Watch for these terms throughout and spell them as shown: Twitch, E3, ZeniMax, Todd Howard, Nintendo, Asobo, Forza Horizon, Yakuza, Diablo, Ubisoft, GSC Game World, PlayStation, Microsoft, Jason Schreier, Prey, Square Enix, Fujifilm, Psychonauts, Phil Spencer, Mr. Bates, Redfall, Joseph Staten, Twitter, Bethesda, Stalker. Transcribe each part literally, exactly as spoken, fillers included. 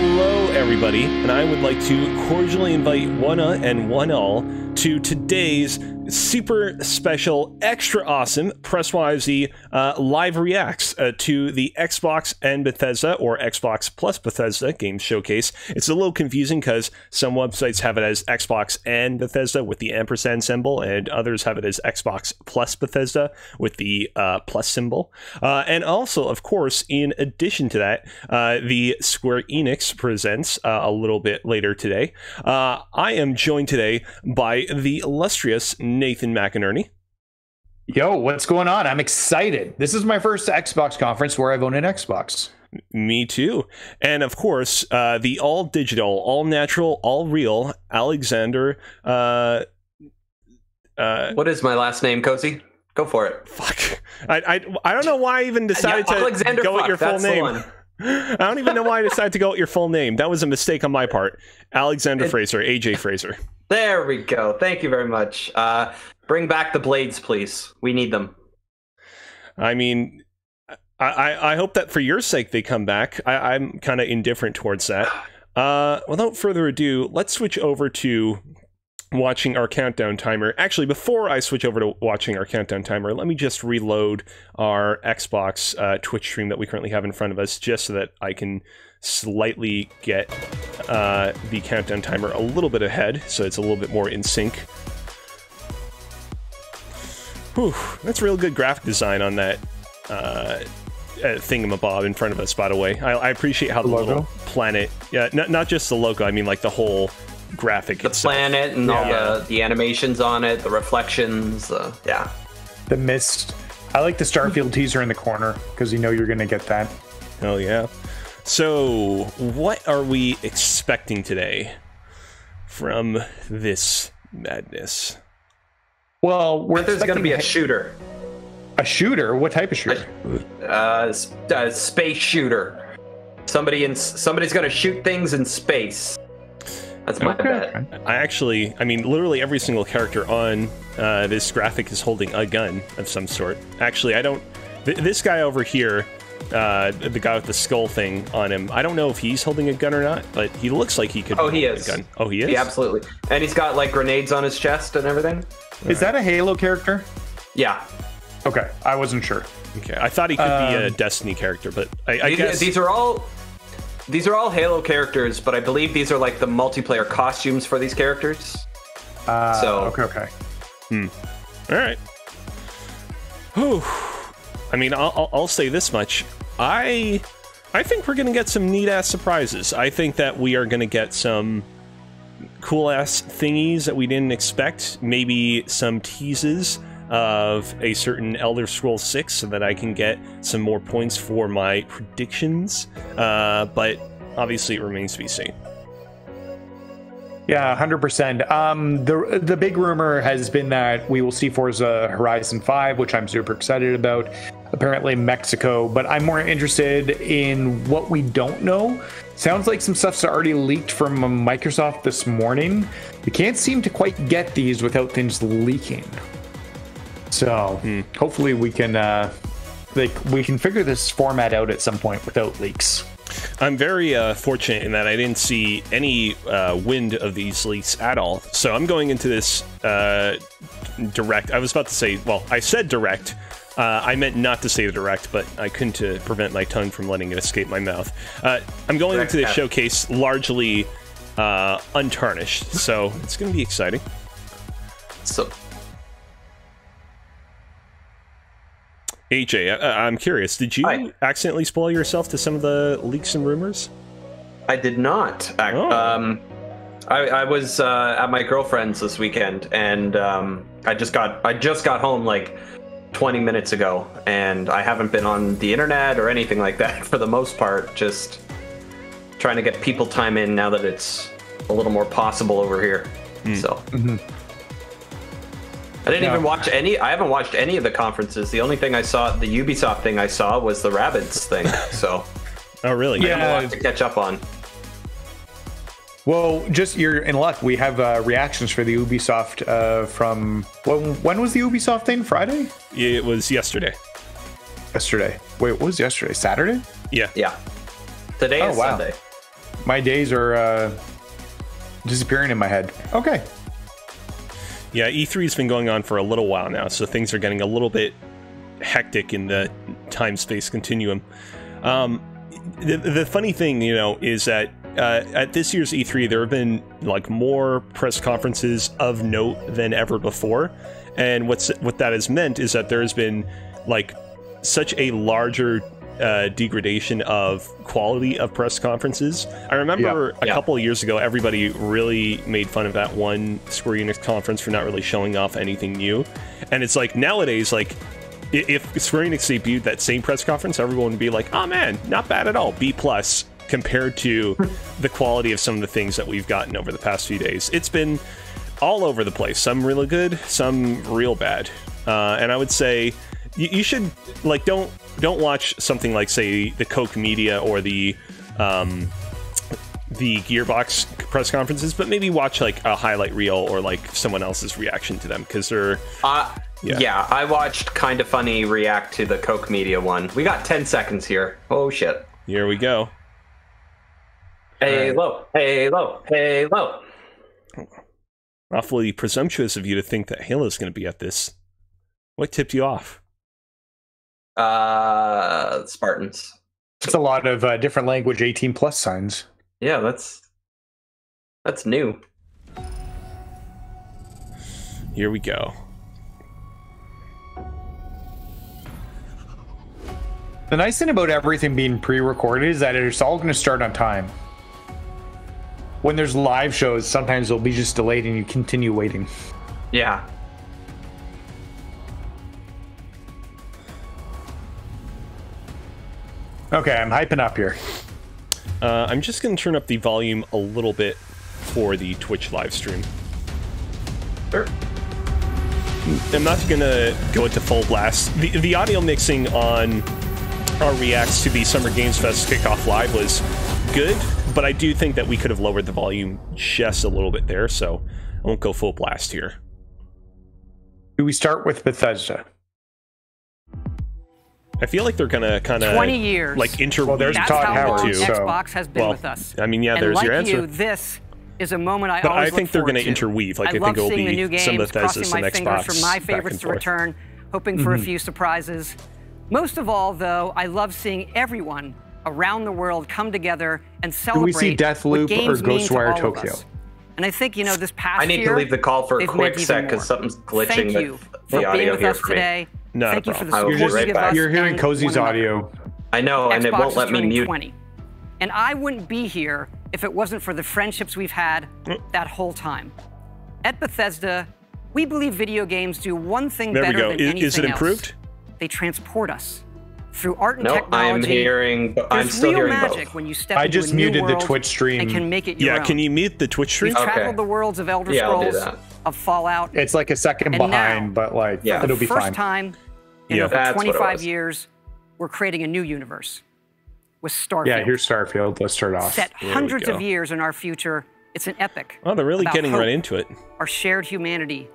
Hello, everybody, and I would like to cordially invite one and one all to today's super special, extra awesome Press Y Y Z uh, live reacts uh, to the Xbox and Bethesda, or Xbox plus Bethesda game showcase. It's a little confusing because some websites have it as Xbox and Bethesda with the ampersand symbol, and others have it as Xbox plus Bethesda with the uh, plus symbol. Uh, and also, of course, in addition to that, uh, the Square Enix presents uh, a little bit later today. Uh, I am joined today by the illustrious Nathan McInerny. Yo, what's going on? I'm excited. This is my first Xbox conference where I've owned an Xbox. Me too. And of course, uh, the all digital, all natural, all real Alexander. Uh, uh, what is my last name, Cozy? Go for it. Fuck. I I, I don't know why I even decided yeah, to Alexander go fuck, with your full name. I don't even know why I decided to go with your full name. That was a mistake on my part. Alexander it, Fraser, A J Fraser. There we go. Thank you very much. Uh, bring back the blades, please. We need them. I mean, I, I hope that for your sake they come back. I, I'm kind of indifferent towards that. Uh, without further ado, let's switch over to watching our countdown timer. Actually, before I switch over to watching our countdown timer, let me just reload our Xbox uh, Twitch stream that we currently have in front of us, just so that I can slightly get uh, the countdown timer a little bit ahead, so it's a little bit more in sync. Whew, that's real good graphic design on that uh, thingamabob in front of us, by the way. I, I appreciate how the, the little planet, yeah, not, not just the logo, I mean like the whole graphic the itself. Planet and yeah. all the, the animations on it, the reflections, uh, yeah. The mist. I like the Starfield teaser in the corner, because you know you're going to get that. Oh, yeah. So, what are we expecting today from this madness? Well, we're there's going to be a shooter. A shooter? What type of shooter? A, uh, a space shooter. Somebody in somebody's going to shoot things in space. That's my okay. bet. I actually, I mean, literally every single character on uh, this graphic is holding a gun of some sort. Actually, I don't. Th this guy over here. Uh, the guy with the skull thing on him. I don't know if he's holding a gun or not, but he looks like he could. Oh, he is. A gun. Oh, he is. Yeah, absolutely. And he's got like grenades on his chest and everything. All is right. that a Halo character? Yeah. Okay, I wasn't sure. Okay, I thought he could um, be a Destiny character, but I, I these, guess these are all these are all Halo characters, but I believe these are like the multiplayer costumes for these characters. Uh, so okay, okay. Hmm. All right. Whew. I mean, I'll, I'll say this much. I I think we're going to get some neat-ass surprises. I think that we are going to get some cool-ass thingies that we didn't expect. Maybe some teases of a certain Elder Scrolls six so that I can get some more points for my predictions. Uh, but obviously, it remains to be seen. Yeah, one hundred percent. Um, the the big rumor has been that we will see Forza Horizon five, which I'm super excited about. Apparently Mexico, but I'm more interested in what we don't know. Sounds like some stuff's already leaked from Microsoft this morning. We can't seem to quite get these without things leaking. So hmm. hopefully we can uh, like we can figure this format out at some point without leaks. I'm very uh, fortunate in that I didn't see any uh, wind of these leaks at all. So I'm going into this uh, direct. I was about to say, well, I said direct. Uh, I meant not to say the direct, but I couldn't uh, prevent my tongue from letting it escape my mouth. Uh, I'm going direct into this showcase largely uh, untarnished, so it's going to be exciting. So, A J, I I'm curious. Did you Hi. accidentally spoil yourself to some of the leaks and rumors? I did not. I, oh. um, I, I was uh, at my girlfriend's this weekend, and um, I just got I just got home like twenty minutes ago, and I haven't been on the internet or anything like that for the most part. Just trying to get people time in now that it's a little more possible over here. Mm. So. Mm-hmm. I didn't no. even watch any. I haven't watched any of the conferences. The only thing I saw, the Ubisoft thing I saw, was the Rabbids thing. So, oh really? Yeah, I have a lot to catch up on. Well, just you're in luck. We have uh, reactions for the Ubisoft uh, from when? When was the Ubisoft thing? Friday? It was yesterday. Yesterday. Wait, what was yesterday? Saturday? Yeah. Yeah. Today oh, is wow. Sunday. my days are uh, disappearing in my head. Okay. Yeah, E three's been going on for a little while now, so things are getting a little bit hectic in the time-space continuum. Um, the, the funny thing, you know, is that uh, at this year's E three, there have been, like, more press conferences of note than ever before. And what's what that has meant is that there has been, like, such a larger uh, degradation of quality of press conferences. I remember yeah, a yeah. couple of years ago, everybody really made fun of that one Square Enix conference for not really showing off anything new. And it's like, nowadays, like, if Square Enix debuted that same press conference, everyone would be like, oh man, not bad at all, B plus, compared to the quality of some of the things that we've gotten over the past few days. It's been all over the place, some really good, some real bad. Uh, and I would say you, you should, like, don't don't watch something like, say, the Koch Media or the um, the Gearbox press conferences, but maybe watch, like, a highlight reel or, like, someone else's reaction to them, because they're... Uh Yeah. yeah, I watched Kinda Funny react to the Koch Media one. We got ten seconds here. Oh, shit. Here we go. Halo, Halo, Halo. Awfully presumptuous of you to think that Halo's going to be at this. What tipped you off? Uh, Spartans. It's a lot of uh, different language eighteen plus signs. Yeah, that's... That's new. Here we go. The nice thing about everything being pre-recorded is that it's all going to start on time. When there's live shows, sometimes they'll be just delayed and you continue waiting. Yeah. Okay, I'm hyping up here. Uh, I'm just going to turn up the volume a little bit for the Twitch live stream. Sure. I'm not going to go into full blast. The, the audio mixing on... our reacts to the Summer Games Fest kickoff live was good, but I do think that we could have lowered the volume just a little bit there, so I won't go full blast here. Do we start with Bethesda? I feel like they're gonna kind of twenty years like interweave. Well, there's That's Todd Howard too. Xbox has been well, with us. I mean, yeah, and there's like your answer. You, this is a moment I but always I think look they're going to interweave. Like I, I think it'll be games, some Bethesda, some Xbox, from my favorites to return, hoping for mm-hmm. a few surprises. Most of all, though, I love seeing everyone around the world come together and celebrate. Do we see Deathloop or Ghostwire Tokyo? And I think, you know, this past year... I need year, to leave the call for a quick sec because something's glitching with the audio here for me. No, Thank no you for the You're, right back. You're hearing Cozy's audio. I know, and Xbox it won't let me mute. twenty. And I wouldn't be here if it wasn't for the friendships we've had mm. that whole time. At Bethesda, we believe video games do one thing there better we go. than is, anything Is it improved? Else. They transport us through art and nope, technology. I'm hearing, but I'm still hearing magic both. When you step I just into a muted new world the Twitch stream. And can make it your yeah, own. Can you mute the Twitch stream? We've traveled okay. the worlds of Elder yeah, Scrolls, of Fallout. It's like a second and behind, now, but like yeah. it'll be fine. For the first time in yeah. over That's twenty-five years, we're creating a new universe with Starfield. Yeah, here's Starfield. Let's start off. Set there hundreds of years in our future. It's an epic. Oh, they're really getting hope, right into it. Our shared humanity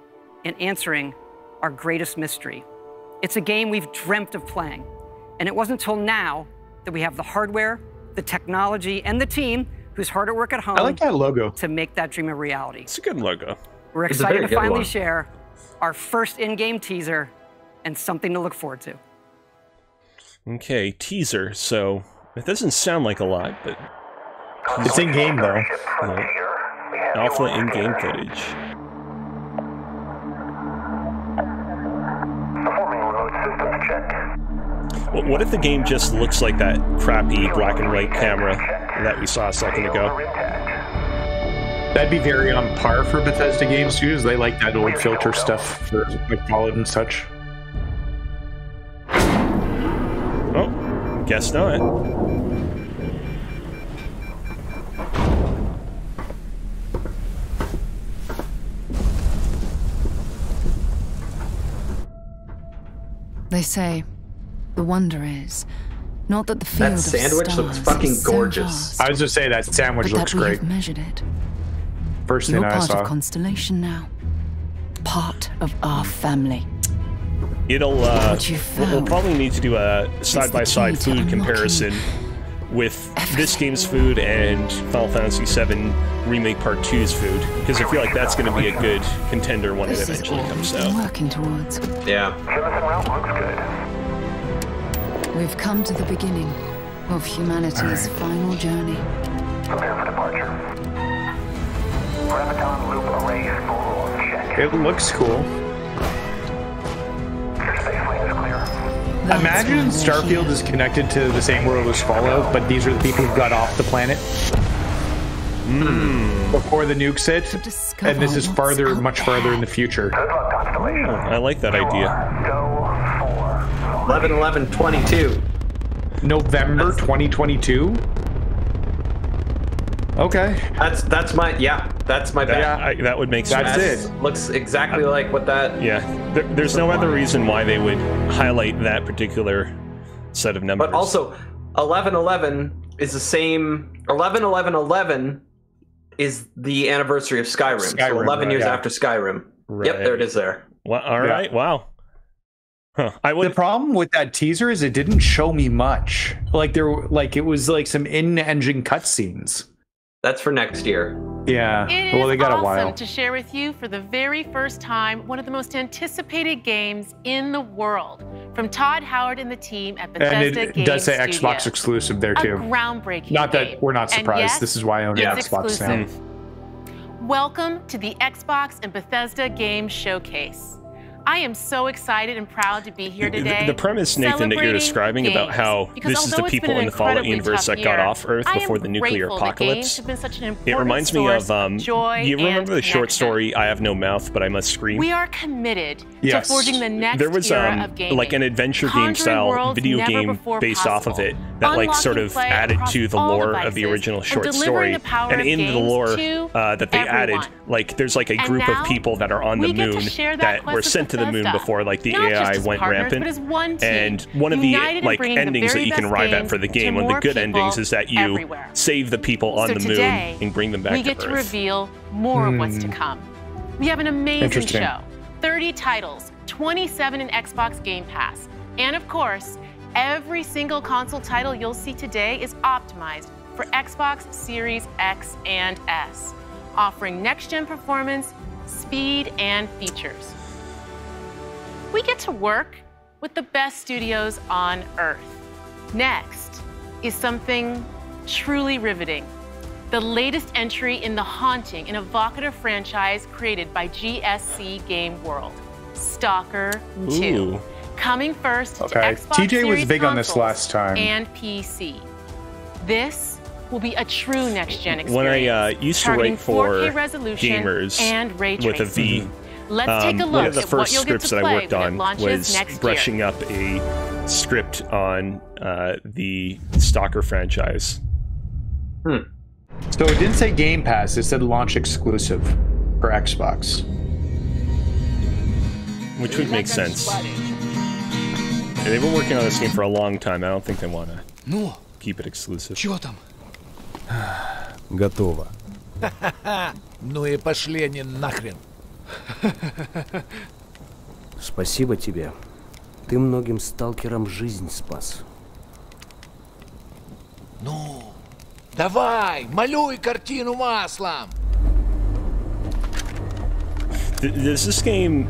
and answering our greatest mystery. It's a game we've dreamt of playing, and it wasn't until now that we have the hardware, the technology, and the team who's hard at work at home I like that logo. to make that dream a reality. It's a good logo. We're it's excited to finally one. share our first in-game teaser and something to look forward to. Okay, teaser, so it doesn't sound like a lot, but... It's in-game, though. Yeah. Alpha in-game footage. What if the game just looks like that crappy black and white camera that we saw a second ago? That'd be very on par for Bethesda games too, as they like that old filter stuff for McFarlane and such. Oh, guess not. They say the wonder is not that the field that sandwich of stars looks fucking gorgeous. So I was just saying that sandwich but looks that we great. Have measured it. First thing You're I part saw. Of constellation now, part of our family. It'll uh, we'll probably need to do a side-by-side -side food comparison with this game's food and Final Fantasy seven Remake Part two's food, because I feel like that's going to be a good contender when it eventually comes out. Working towards. Yeah. Looks good. We've come to the beginning of humanity's right. final journey. Prepare for departure. Graviton loop array full check. It looks cool. Imagine Starfield is connected to the same world as Fallout, but these are the people who got off the planet mm. before the nukes hit, and this is farther, much farther in the future. Yeah, I like that idea. eleven eleven twenty-two. November twenty twenty-two? Okay. That's that's my yeah. That's my that, yeah. I, that would make sense. That's it. Looks exactly uh, like what that. Yeah. There, there's no other reason why they would highlight that particular set of numbers. But also, eleven eleven is the same. Eleven eleven eleven is the anniversary of Skyrim. Skyrim so eleven right, years yeah. after Skyrim. Right. Yep. There it is. There. Well, all right. Yeah. Wow. Huh. I would... The problem with that teaser is it didn't show me much. Like there, like it was like some in-engine cutscenes. That's for next year. Yeah. It well, they got awesome a while. To share with you for the very first time one of the most anticipated games in the world from Todd Howard and the team at Bethesda Game Studios. And it does say Xbox exclusive there too. A groundbreaking. Not that game. We're not surprised. Yes, this is why I own an Xbox now. Welcome to the Xbox and Bethesda Game Showcase. I am so excited and proud to be here today. The, the premise, Nathan, that you're describing games, about how this is the people in the Fallout universe that year, got off Earth before the nuclear apocalypse. It reminds me of um. Joy you remember the short story "I Have No Mouth but I Must Scream"? We are committed yes. to forging the next there was, um, era of gaming. Like an adventure game style video game based possible. Off of it that Unlocking like sort of added to the lore devices, of the original short story, and in the lore uh, that they everyone. added, like there's like a group of people that are on the moon that were sent. To the moon before like the A I went rampant, and one of the like endings that you can arrive at for the game, one of the good endings, is that you save the people on the moon and bring them back to Earth. We get to reveal more of what's to come. We have an amazing show, thirty titles, twenty-seven in Xbox Game Pass, and of course, every single console title you'll see today is optimized for Xbox Series X and S, offering next-gen performance, speed, and features. We get to work with the best studios on Earth. Next is something truly riveting, the latest entry in the haunting and evocative franchise created by G S C Game World, Stalker two, Ooh. coming first okay. to Xbox T J Series was big on this last time. And P C. This will be a true next-gen experience. When I uh, used to write for gamers and ray tracing. With a V, Let's take a look um, one of the first scripts that I worked on was brushing year. up a script on uh, the Stalker franchise. Hmm. So it didn't say Game Pass, it said launch exclusive for Xbox. Which would make sense. Yeah, they've been working on this game for a long time. I don't think they want to no. keep it exclusive. Готово. Ну и пошли они нахрен. Спасибо тебе. Ты многим сталкерам жизнь спас. Ну, давай, малюй картину маслом. Does this game?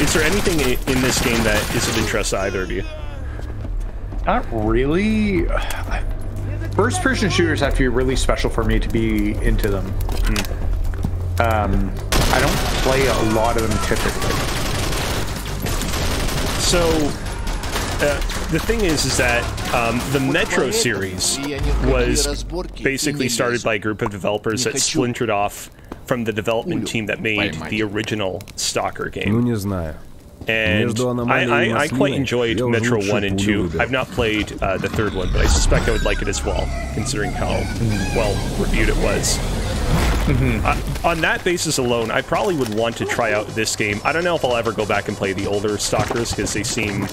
Is there anything in this game that is of interest to either of you? Not really. First-person shooters have to be really special for me to be into them. Hmm. Um. I don't play a lot of them typically. So, uh, the thing is, is that um, the Metro series was basically started by a group of developers that splintered off from the development team that made the original Stalker game. And I, I, I quite enjoyed Metro one and two. I've not played uh, the third one, but I suspect I would like it as well, considering how well reviewed it was. Mm-hmm. uh, on that basis alone, I probably would want to try out this game. I don't know if I'll ever go back and play the older Stalkers because they seem,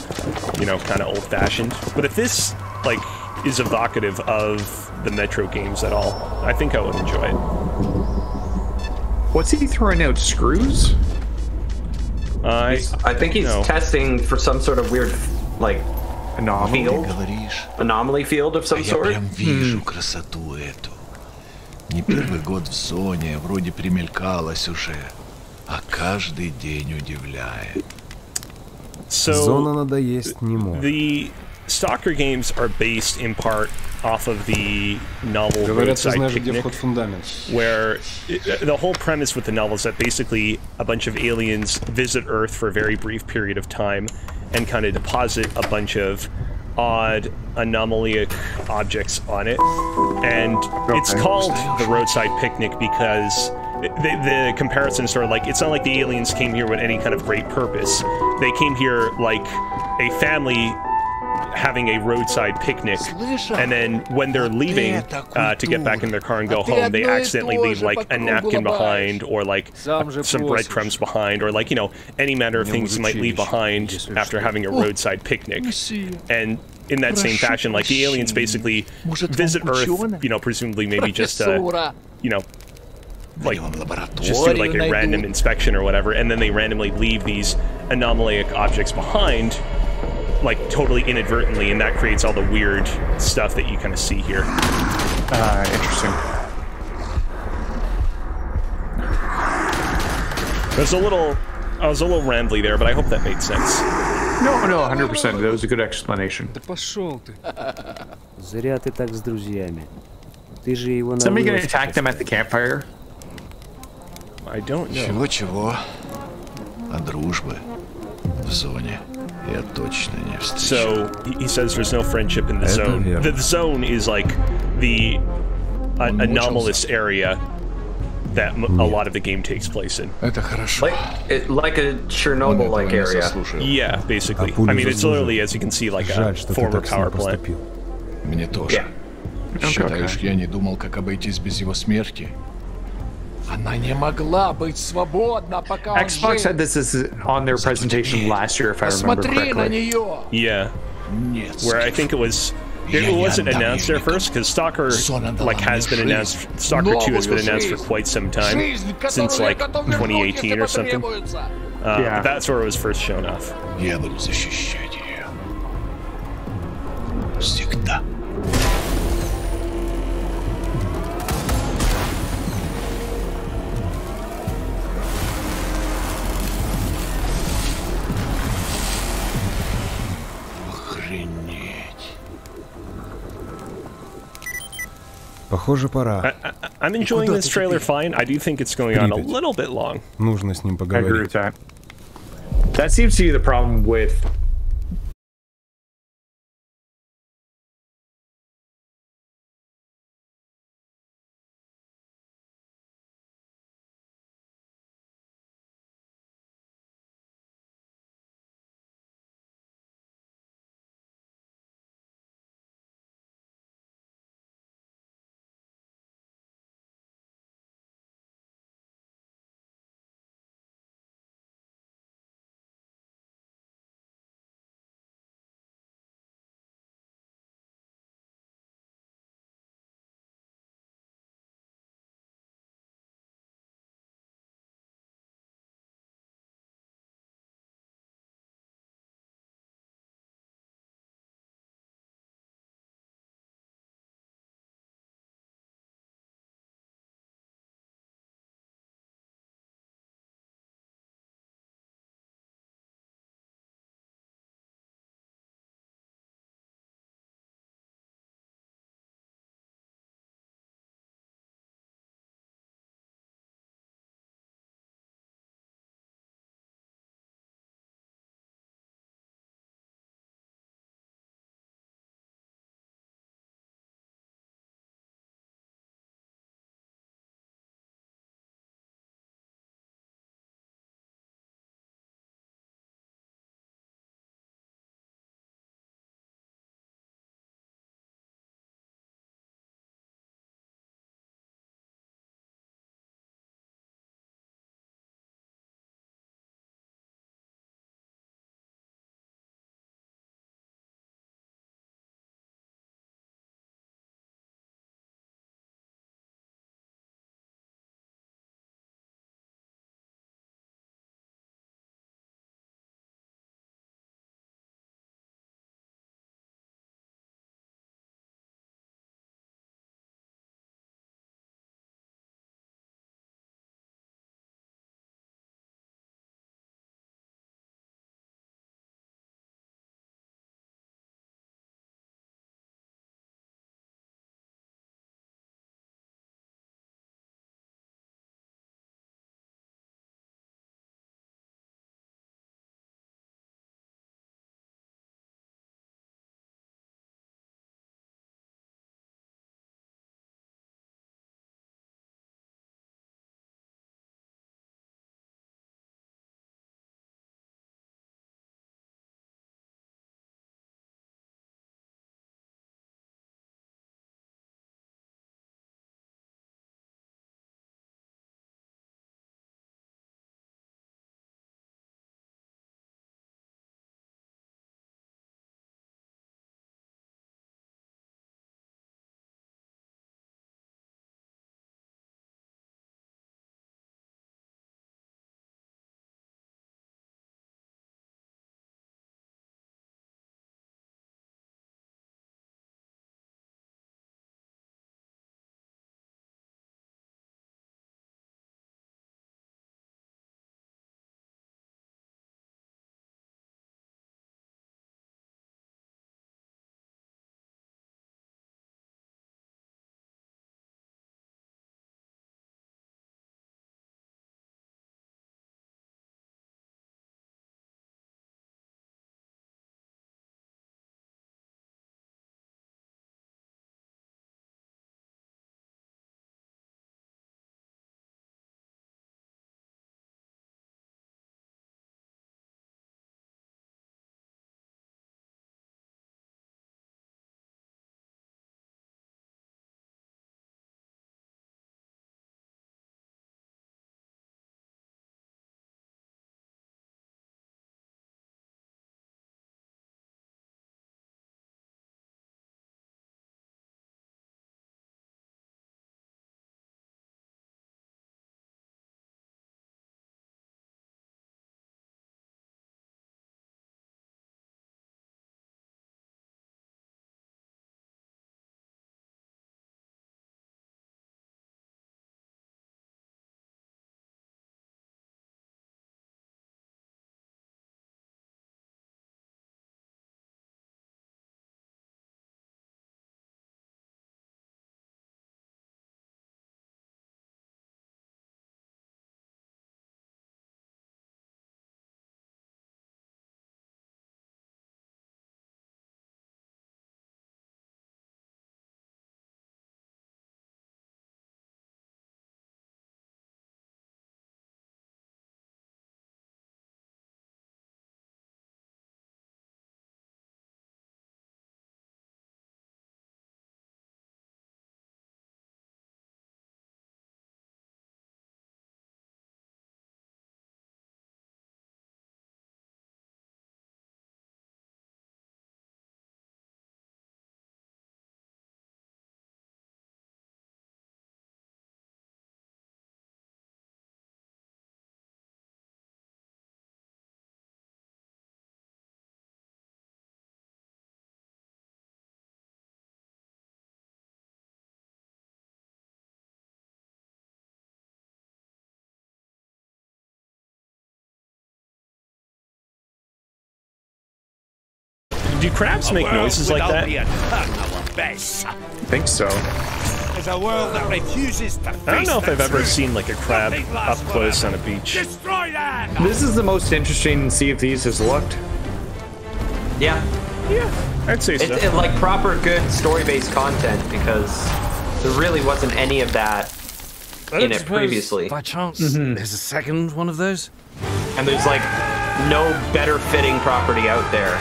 you know, kind of old-fashioned. But if this, like, is evocative of the Metro games at all, I think I would enjoy it. What's he throwing out? Screws? Uh, I, I think he's no. testing for some sort of weird, like, Anomaly field? Anomaly field of some sort? Не первый год в зоне, вроде примелькалась уже, а каждый день удивляет. So, the Stalker games are based in part off of the novel Roadside Picnic, where it, the whole premise with the novel is that basically a bunch of aliens visit Earth for a very brief period of time and kind of deposit a bunch of odd, anomaly objects on it, and it's called the Roadside Picnic because the, the comparisons are like, it's not like the aliens came here with any kind of great purpose. They came here like a family having a roadside picnic, and then when they're leaving uh, to get back in their car and go home, they accidentally leave like a napkin behind, or like a, some breadcrumbs behind, or like, you know, any matter of things you might leave behind after having a roadside picnic. And in that same fashion, like the aliens basically visit Earth, you know, presumably maybe just, uh, you know, like just do like a random inspection or whatever, and then they randomly leave these anomalic objects behind, like totally inadvertently, and that creates all the weird stuff that you kind of see here. Uh, interesting. There's a little, I was a little rambly there, but I hope that made sense. No, no, one hundred percent. That was a good explanation. Somebody gonna attack them at the campfire? I don't know. Чего-чего? А дружбы в зоне. So he says there's no friendship in the zone. The, the zone is like the uh, anomalous area that m a lot of the game takes place in. Like, it, like a Chernobyl-like area. Yeah, basically. I mean, it's literally, as you can see, like a former power plant. Yeah. Считаешь, я не думал, как обойтись без его смерти? Xbox said this is on their presentation last year, if I remember correctly. Yeah, where I think it was, it wasn't announced there first, because Stalker like has been announced, Stalker two has been announced for quite some time, since like twenty eighteen or something. Uh, yeah. But that's where it was first shown off. I, I, I'm enjoying this trailer fine. I do think it's going on a little bit long. I agree with that. That seems to be the problem with Do crabs make noises like that? I think so. There's a world that refuses to face I don't know if I've ever seen like a crab up close on a beach. Destroy that! This is the most interesting Sea of Thieves has looked. Yeah. Yeah, I'd say so. It's it, like proper good story-based content because there really wasn't any of that I in it previously. By chance, mm-hmm. there's a second one of those. And there's like no better fitting property out there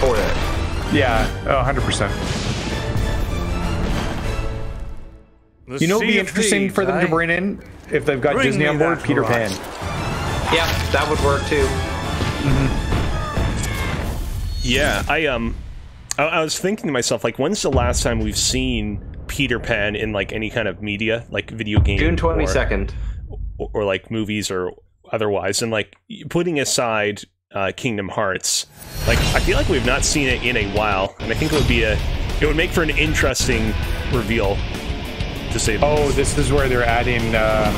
for it. Yeah, one hundred percent. The you know what would be interesting for them to bring in? If they've got Disney on board, Peter Pan. Yeah, that would work too. Mm-hmm. Yeah, I um, I, I was thinking to myself, like, when's the last time we've seen Peter Pan in, like, any kind of media, like video game? June twenty-second. Or, or, or like, movies or otherwise. And, like, putting aside uh, Kingdom Hearts, like, I feel like we've not seen it in a while. And I think it would be a... It would make for an interesting reveal. To say oh, this is where they're adding uh,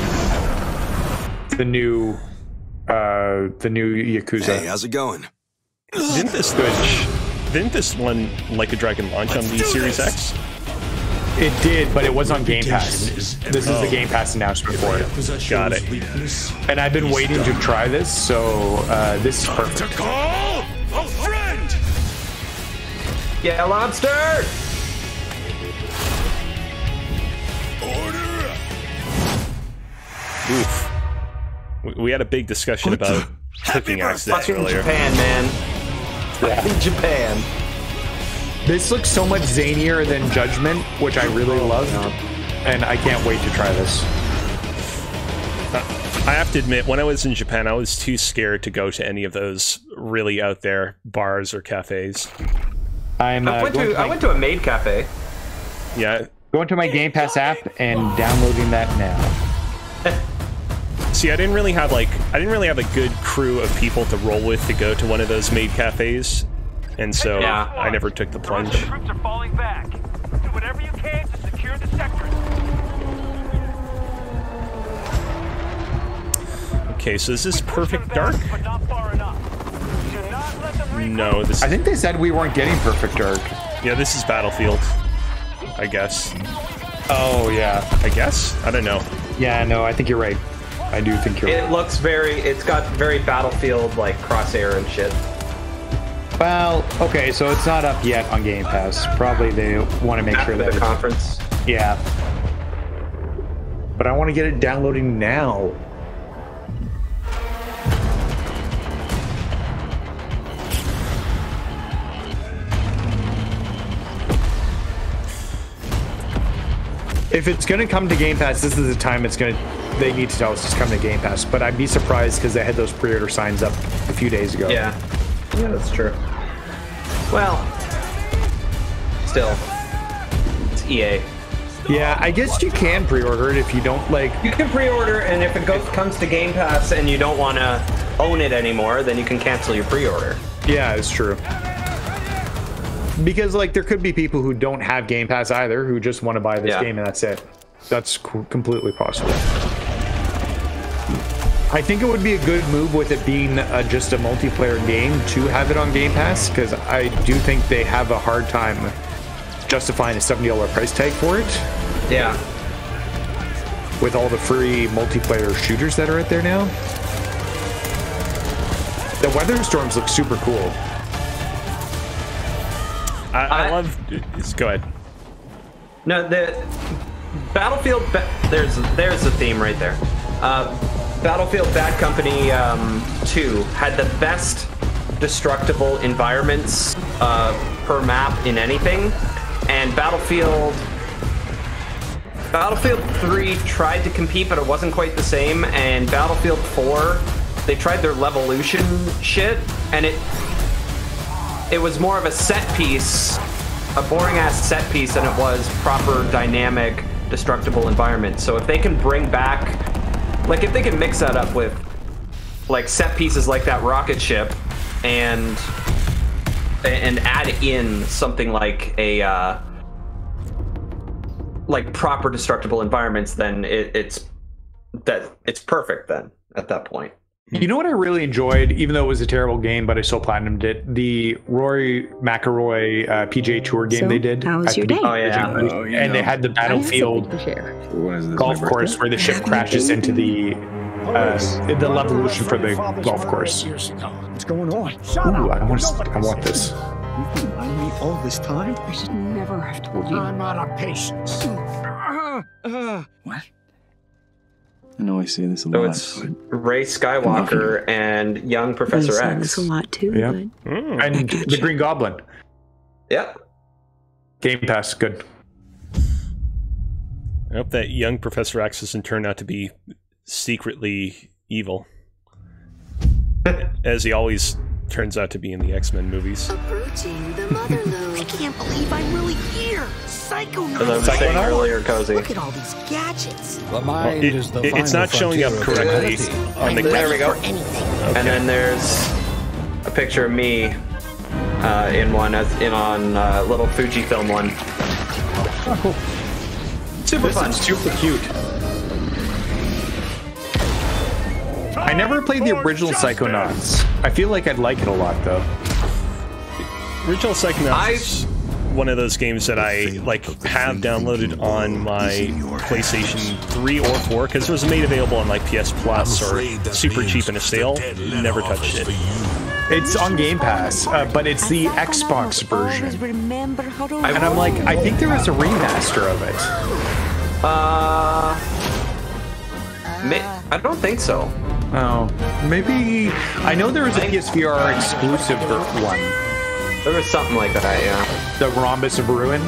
the new, uh, the new Yakuza. Hey, how's it going? Didn't this Twitch, didn't this one Like a Dragon launch Let's on the Series this. X? It did, but it was on Game Pass. This is the Game Pass announcement for it. Got it. And I've been waiting to try this, so uh, this is perfect. Yeah, lobster. Oof. We had a big discussion about cooking accidents earlier. Japan, man. Yeah. Japan. This looks so much zanier than Judgment, which I really love, and I can't wait to try this. I have to admit, when I was in Japan, I was too scared to go to any of those really out there bars or cafes. I'm, uh, I went to, I went to a maid cafe. Yeah. Going to my Game Pass app and downloading that now. See, I didn't really have like I didn't really have a good crew of people to roll with to go to one of those maid cafes, and so yeah. I never took the plunge. The troops are falling back. Do whatever you can to secure the sector. Okay, so is this Perfect Dark? No, this. I think they said we weren't getting Perfect Dark. Yeah, this is Battlefield. I guess. Oh yeah, I guess. I don't know. Yeah, no, I think you're right. I do think you're. It right. looks very. It's got very Battlefield like crosshair and shit. Well, okay, so it's not up yet on Game Pass. Probably they want to make After sure that the conference. Yeah. But I want to get it downloading now. If it's going to come to Game Pass, this is the time it's going to, they need to tell us it's coming to Game Pass, but I'd be surprised because they had those pre-order signs up a few days ago. Yeah. Yeah, that's true. Well, still, it's E A. Yeah, I guess you can pre-order it if you don't like... You can pre-order, and if it goes, comes to Game Pass and you don't want to own it anymore, then you can cancel your pre-order. Yeah, it's true. Because, like, there could be people who don't have Game Pass either, who just want to buy this yeah. game and that's it. That's completely possible. I think it would be a good move with it being uh, just a multiplayer game to have it on Game Pass, because I do think they have a hard time justifying a seventy dollar price tag for it. Yeah. With all the free multiplayer shooters that are out there now. The weather storms look super cool. I, I, I love. Go ahead. No, the Battlefield. There's there's the theme right there. Uh, Battlefield Bad Company um, Two had the best destructible environments uh, per map in anything, and Battlefield Battlefield Three tried to compete, but it wasn't quite the same. And Battlefield Four, they tried their levolution shit, and it. It was more of a set piece, a boring-ass set piece, than it was proper, dynamic, destructible environment. So if they can bring back, like if they can mix that up with like set pieces like that rocket ship and and add in something like a uh, like proper destructible environments, then it, it's that it's perfect then at that point. You know what I really enjoyed, even though it was a terrible game, but I still platinumed it? The Rory McIlroy uh, P G A Tour game so, they did. How was your day? Oh, yeah. oh, you and know. They had the battlefield golf course where the ship crashes into the uh, the level ocean for the golf course. What's going on? Ooh, I want, to, I want this. You've been lying to me all this time? I should never have told you. I'm out of patience. Uh, uh, what? I know I say this a lot. So it's Rey Skywalker and young Professor X. I say this a lot too. Yeah. But... Mm. And the Green Goblin. Yep. Game Pass, good. I hope that young Professor X doesn't turn out to be secretly evil, as he always turns out to be in the X-Men movies. Approaching the mother lode. I can't believe I'm really here. Psycho. As I was saying earlier, Cozy. Look at all these gadgets. The mind well, it, is the it, it's not showing up correctly. On the there we go. Okay. And then there's a picture of me uh, in one, as in on uh, little Fujifilm one. Oh, cool. Super this fun. Is super cute. I never played the original Psychonauts. I feel like I'd like it a lot, though. Original Psychonauts is one of those games that I like have downloaded on my PlayStation three or four because it was made available on like P S Plus or super cheap in a sale. Never touched it. It's on Game Pass, uh, but it's the Xbox version. And I'm like, I think there was a remaster of it. Uh, I don't think so. Oh, maybe... I know there was a P S V R exclusive one. There was something like that, yeah. The Rhombus of Ruin?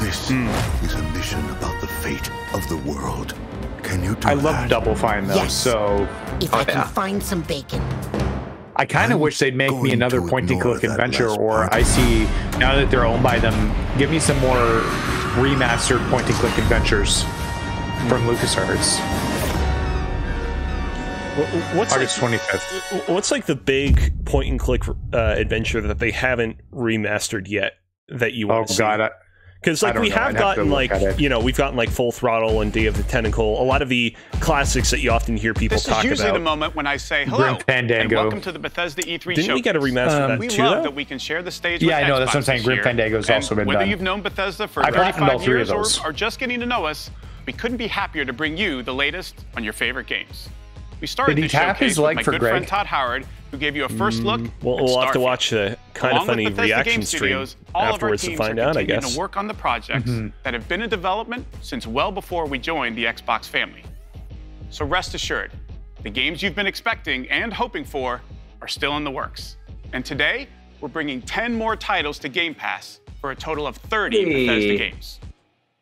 This mm. is a mission about the fate of the world. Can you do I that? Love Double Fine, though, yes. so... If oh, I can yeah. find some bacon. I kind of wish they'd make me another point-and-click adventure, or I see, now that they're owned by them, give me some more remastered point-and-click adventures mm. from LucasArts. What's August twenty-fifth. Like, what's like the big point and click uh, adventure that they haven't remastered yet that you want oh, to God, see? Because like we know. have I'd gotten have like you know we've gotten like Full Throttle and Day of the Tentacle, a lot of the classics that you often hear people this talk about. This is usually about. the moment when I say hello and welcome to the Bethesda E three show. Didn't we get a remaster um, that we too? Love that we can share the stage. Yeah, with I know Xbox that's what I'm saying. Grim Fandango's also been whether done. Whether you've known Bethesda for thirty-five years or are just getting to know us, we couldn't be happier to bring you the latest on your favorite games. We started this showcase with my good Greg? friend Todd Howard, who gave you a first look. Mm, we'll we'll have to watch the kind of funny reaction stream afterwards to find out, I guess. To work on the projects mm-hmm. that have been in development since well before we joined the Xbox family. So rest assured, the games you've been expecting and hoping for are still in the works. And today, we're bringing ten more titles to Game Pass for a total of thirty hey. Bethesda games.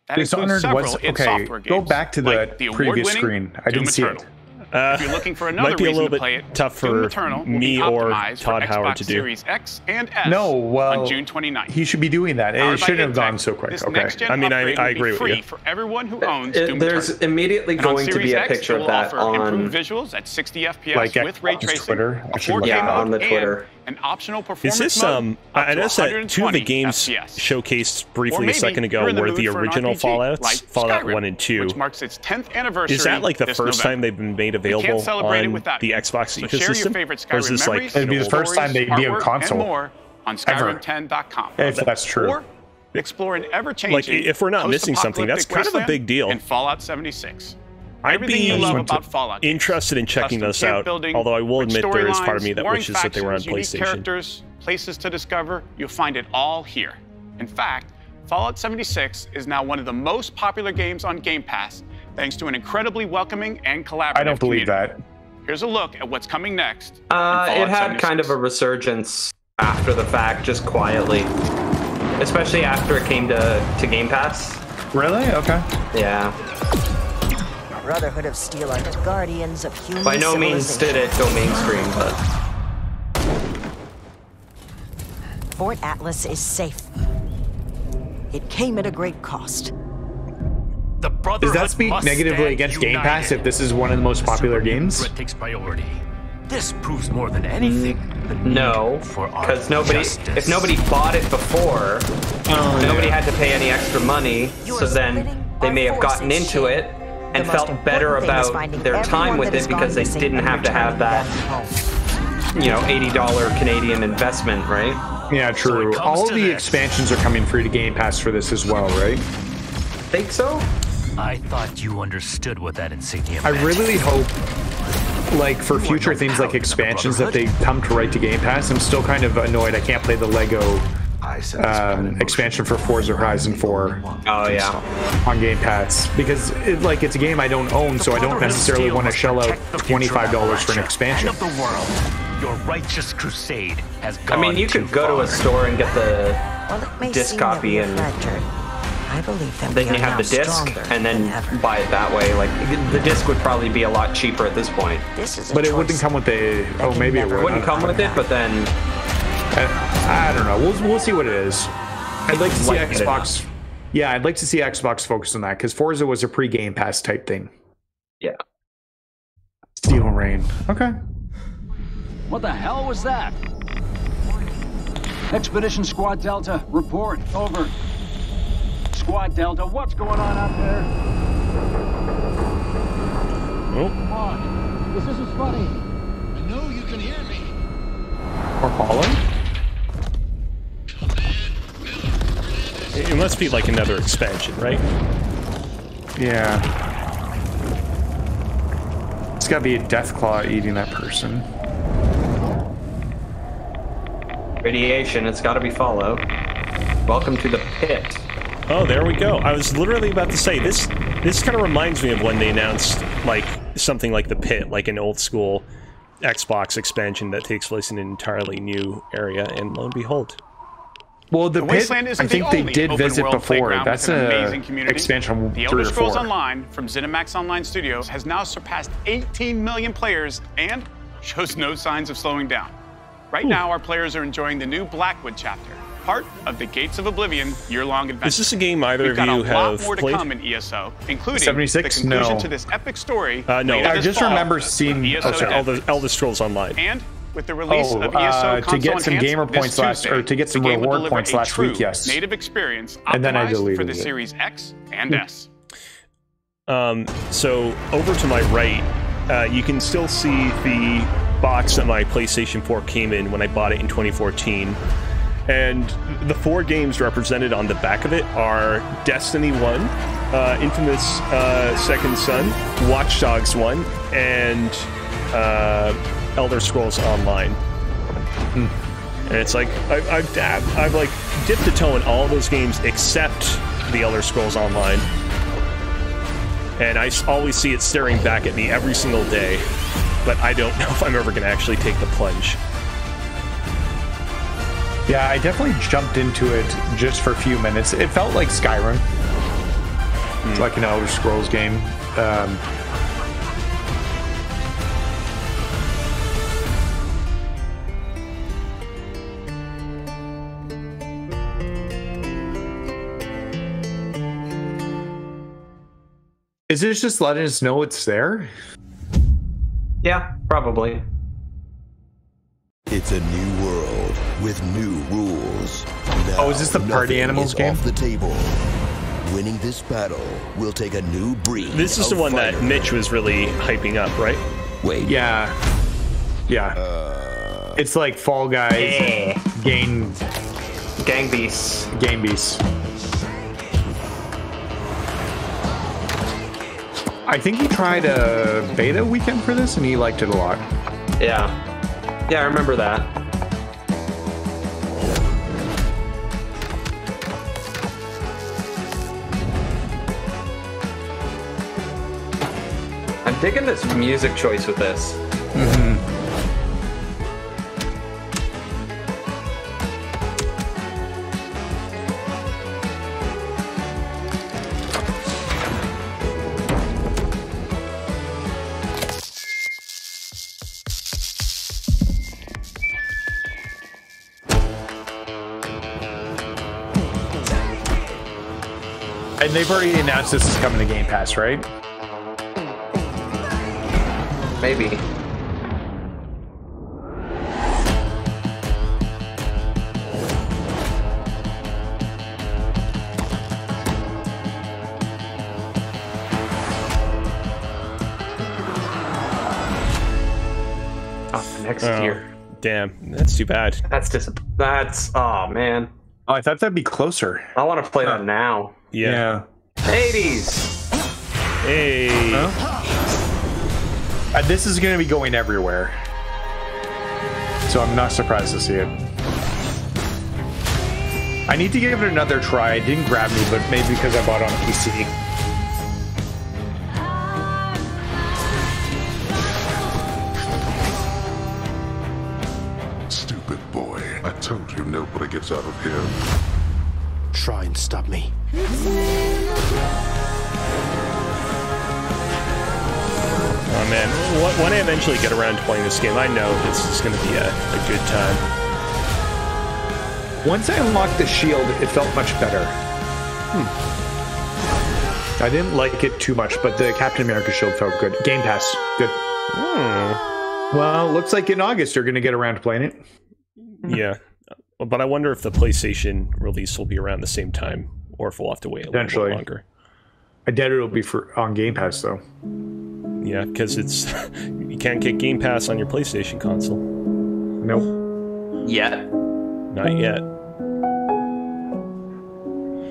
That Dishonored was okay. Go back to the, like the previous screen. I didn't see it. Uh, if you're looking for another might be a little bit to play it, tough for me or Todd Howard to do. Series X and S no, well, on June twenty-ninth. He should be doing that. It shouldn't have gone so quick. Okay. I mean, I, I agree with you. For everyone who owns it, Doom there's Eternal. Immediately and going to be a picture X, of that on visuals at sixty F P S like with Ray Tracing, Twitter. Yeah, on the Twitter. An optional performance. Is this um? I noticed that two of the games F P S. Showcased briefly a second ago the were the original Fallouts, like Fallout Skyrim, one and two. Which marks its tenth anniversary. Is that like the first November. time they've been made available on the Xbox so ecosystem? Or is this like it'd be the first time they'd be on console? More on Skyrim ten dot com. If that's true. Or explore an ever-changing. Like if we're not missing something, that's kind of a big deal. And Fallout seventy-six. I'd Everything be you love about Fallout interested in checking those out, building, although I will admit there is part of me that wishes factions, that they were on PlayStation. Characters, places to discover, you'll find it all here. In fact, Fallout seventy-six is now one of the most popular games on Game Pass, thanks to an incredibly welcoming and collaborative I don't believe community. that. Here's a look at what's coming next. Uh, it had seventy-six. Kind of a resurgence after the fact, just quietly, especially after it came to, to Game Pass. Really? Okay. Yeah. Brotherhood of Steel are the guardians of human By no means did it go mainstream, but... Fort Atlas is safe. It came at a great cost. The Brotherhood Does that speak negatively against united. Game Pass if this is one of the most the popular games? Takes priority. This proves more than anything. No, because nobody, justice. if nobody bought it before, oh, nobody yeah. had to pay any extra money, You're so then they may have gotten into shit. it. and felt better about their time with it because they didn't have to have that, you know, eighty dollar Canadian investment, right? Yeah, true. So all the this. expansions are coming free to Game Pass for this as well, right? Think so? I thought you understood what that insignia meant. I really hope, like, for future things like expansions that they come to right to Game Pass. I'm still kind of annoyed I can't play the Lego um, expansion for Forza Horizon four. Oh yeah, on Game Pass, because it, like, it's a game I don't own, so I don't necessarily want to shell out twenty-five dollars for an expansion. Your righteous crusade has gone. I mean, you could go to a store and get the well, disc copy and. I believe that then you have the disc and then buy it that way. Like, the disc would probably be a lot cheaper at this point. This is but it wouldn't come with a. Oh, maybe it would. It wouldn't come with it, but then. I, I don't know. We'll we'll see what it is. I'd like to see Xbox. Yeah, I'd like to see Xbox focus on that because Forza was a pre-Game Pass type thing. Yeah. Steel and Rain. Okay. What the hell was that? Expedition Squad Delta, report over. Squad Delta, what's going on out there? Oh. Come on. This isn't funny. I know you can hear me. Or Hollow? It must be like another expansion, right? Yeah. It's gotta be a Deathclaw eating that person. Radiation, it's gotta be Fallout. Welcome to the pit. Oh, there we go. I was literally about to say, this This kind of reminds me of when they announced, like, something like the pit, like an old-school Xbox expansion that takes place in an entirely new area, and lo and behold. Well, the, the pit, I think the they did visit before. That's an amazing community. Expansion The Elder Scrolls Online from ZeniMax Online Studios has now surpassed eighteen million players and shows no signs of slowing down. Right Ooh. now, our players are enjoying the new Blackwood chapter, part of the Gates of Oblivion year-long adventure. Is this a game either We've of you have played? We've got a lot more to played? come in E S O, including seventy-six? the conclusion no. to this epic story. Uh, no, I just fall, remember seeing E S O oh, Elder, Elder Scrolls Online. And with the release oh, of E S O uh, console to get some gamer points Tuesday, last, or to get some reward points last week, yes. Native experience and then I deleted for the it. Series X and mm. S. Um, so over to my right, uh, you can still see the box that my PlayStation four came in when I bought it in twenty fourteen. And the four games represented on the back of it are Destiny one, uh, Infamous uh, Second Son, Watch Dogs one, and uh, Elder Scrolls Online. Mm. And it's like, I've, I've, I've, I've like dipped a toe in all those games except the Elder Scrolls Online. And I always see it staring back at me every single day, but I don't know if I'm ever going to actually take the plunge. Yeah, I definitely jumped into it just for a few minutes. It felt like Skyrim, mm. like an Elder Scrolls game. Um, is it just letting us know it's there? Yeah, probably. It's a new world with new rules. Now, oh, is this the Party Animals game? Off the table. Winning this battle will take a new breed. This is the one fighter. that Mitch was really hyping up, right? Wait. Yeah. Yeah. Uh, it's like Fall Guys, yeah. Gang, Gang Beasts, Game Beasts. I think he tried a beta weekend for this, and he liked it a lot. Yeah. Yeah, I remember that. I'm digging this music choice with this. They've already announced this is coming to Game Pass, right? Maybe. next oh, year. Damn, that's too bad. That's disappointing. That's, oh man. Oh, I thought that'd be closer. I want to play huh. that now. Yeah. yeah. eighties. Hey. Huh? Uh, this is going to be going everywhere. So I'm not surprised to see it. I need to give it another try. It didn't grab me, but maybe because I bought it on P C. Stupid boy. I told you nobody gets out of here. Try and stop me. Oh man, when I eventually get around to playing this game, I know this is going to be a, a good time. Once I unlocked the shield, it felt much better. Hmm. I didn't like it too much, but the Captain America shield felt good. Game Pass, good. Hmm. Well, looks like in August you're going to get around to playing it. Yeah, but I wonder if the PlayStation release will be around the same time, or if we'll have to wait a little longer. I doubt it'll be for on Game Pass though. Yeah, because it's you can't get Game Pass on your PlayStation console. Nope. Yeah. Not yet.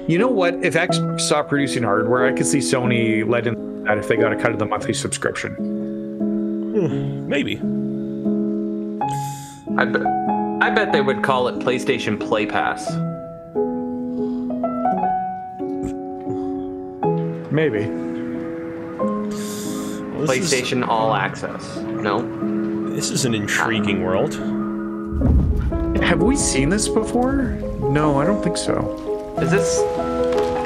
You know what? If Xbox stopped producing hardware, I could see Sony letting that if they got a cut of the monthly subscription. Hmm, maybe. I bet. I bet they would call it PlayStation Play Pass. Maybe. Well, PlayStation is, All Access. No. This is an intriguing um, world. Have we seen this before? No, I don't think so. Is this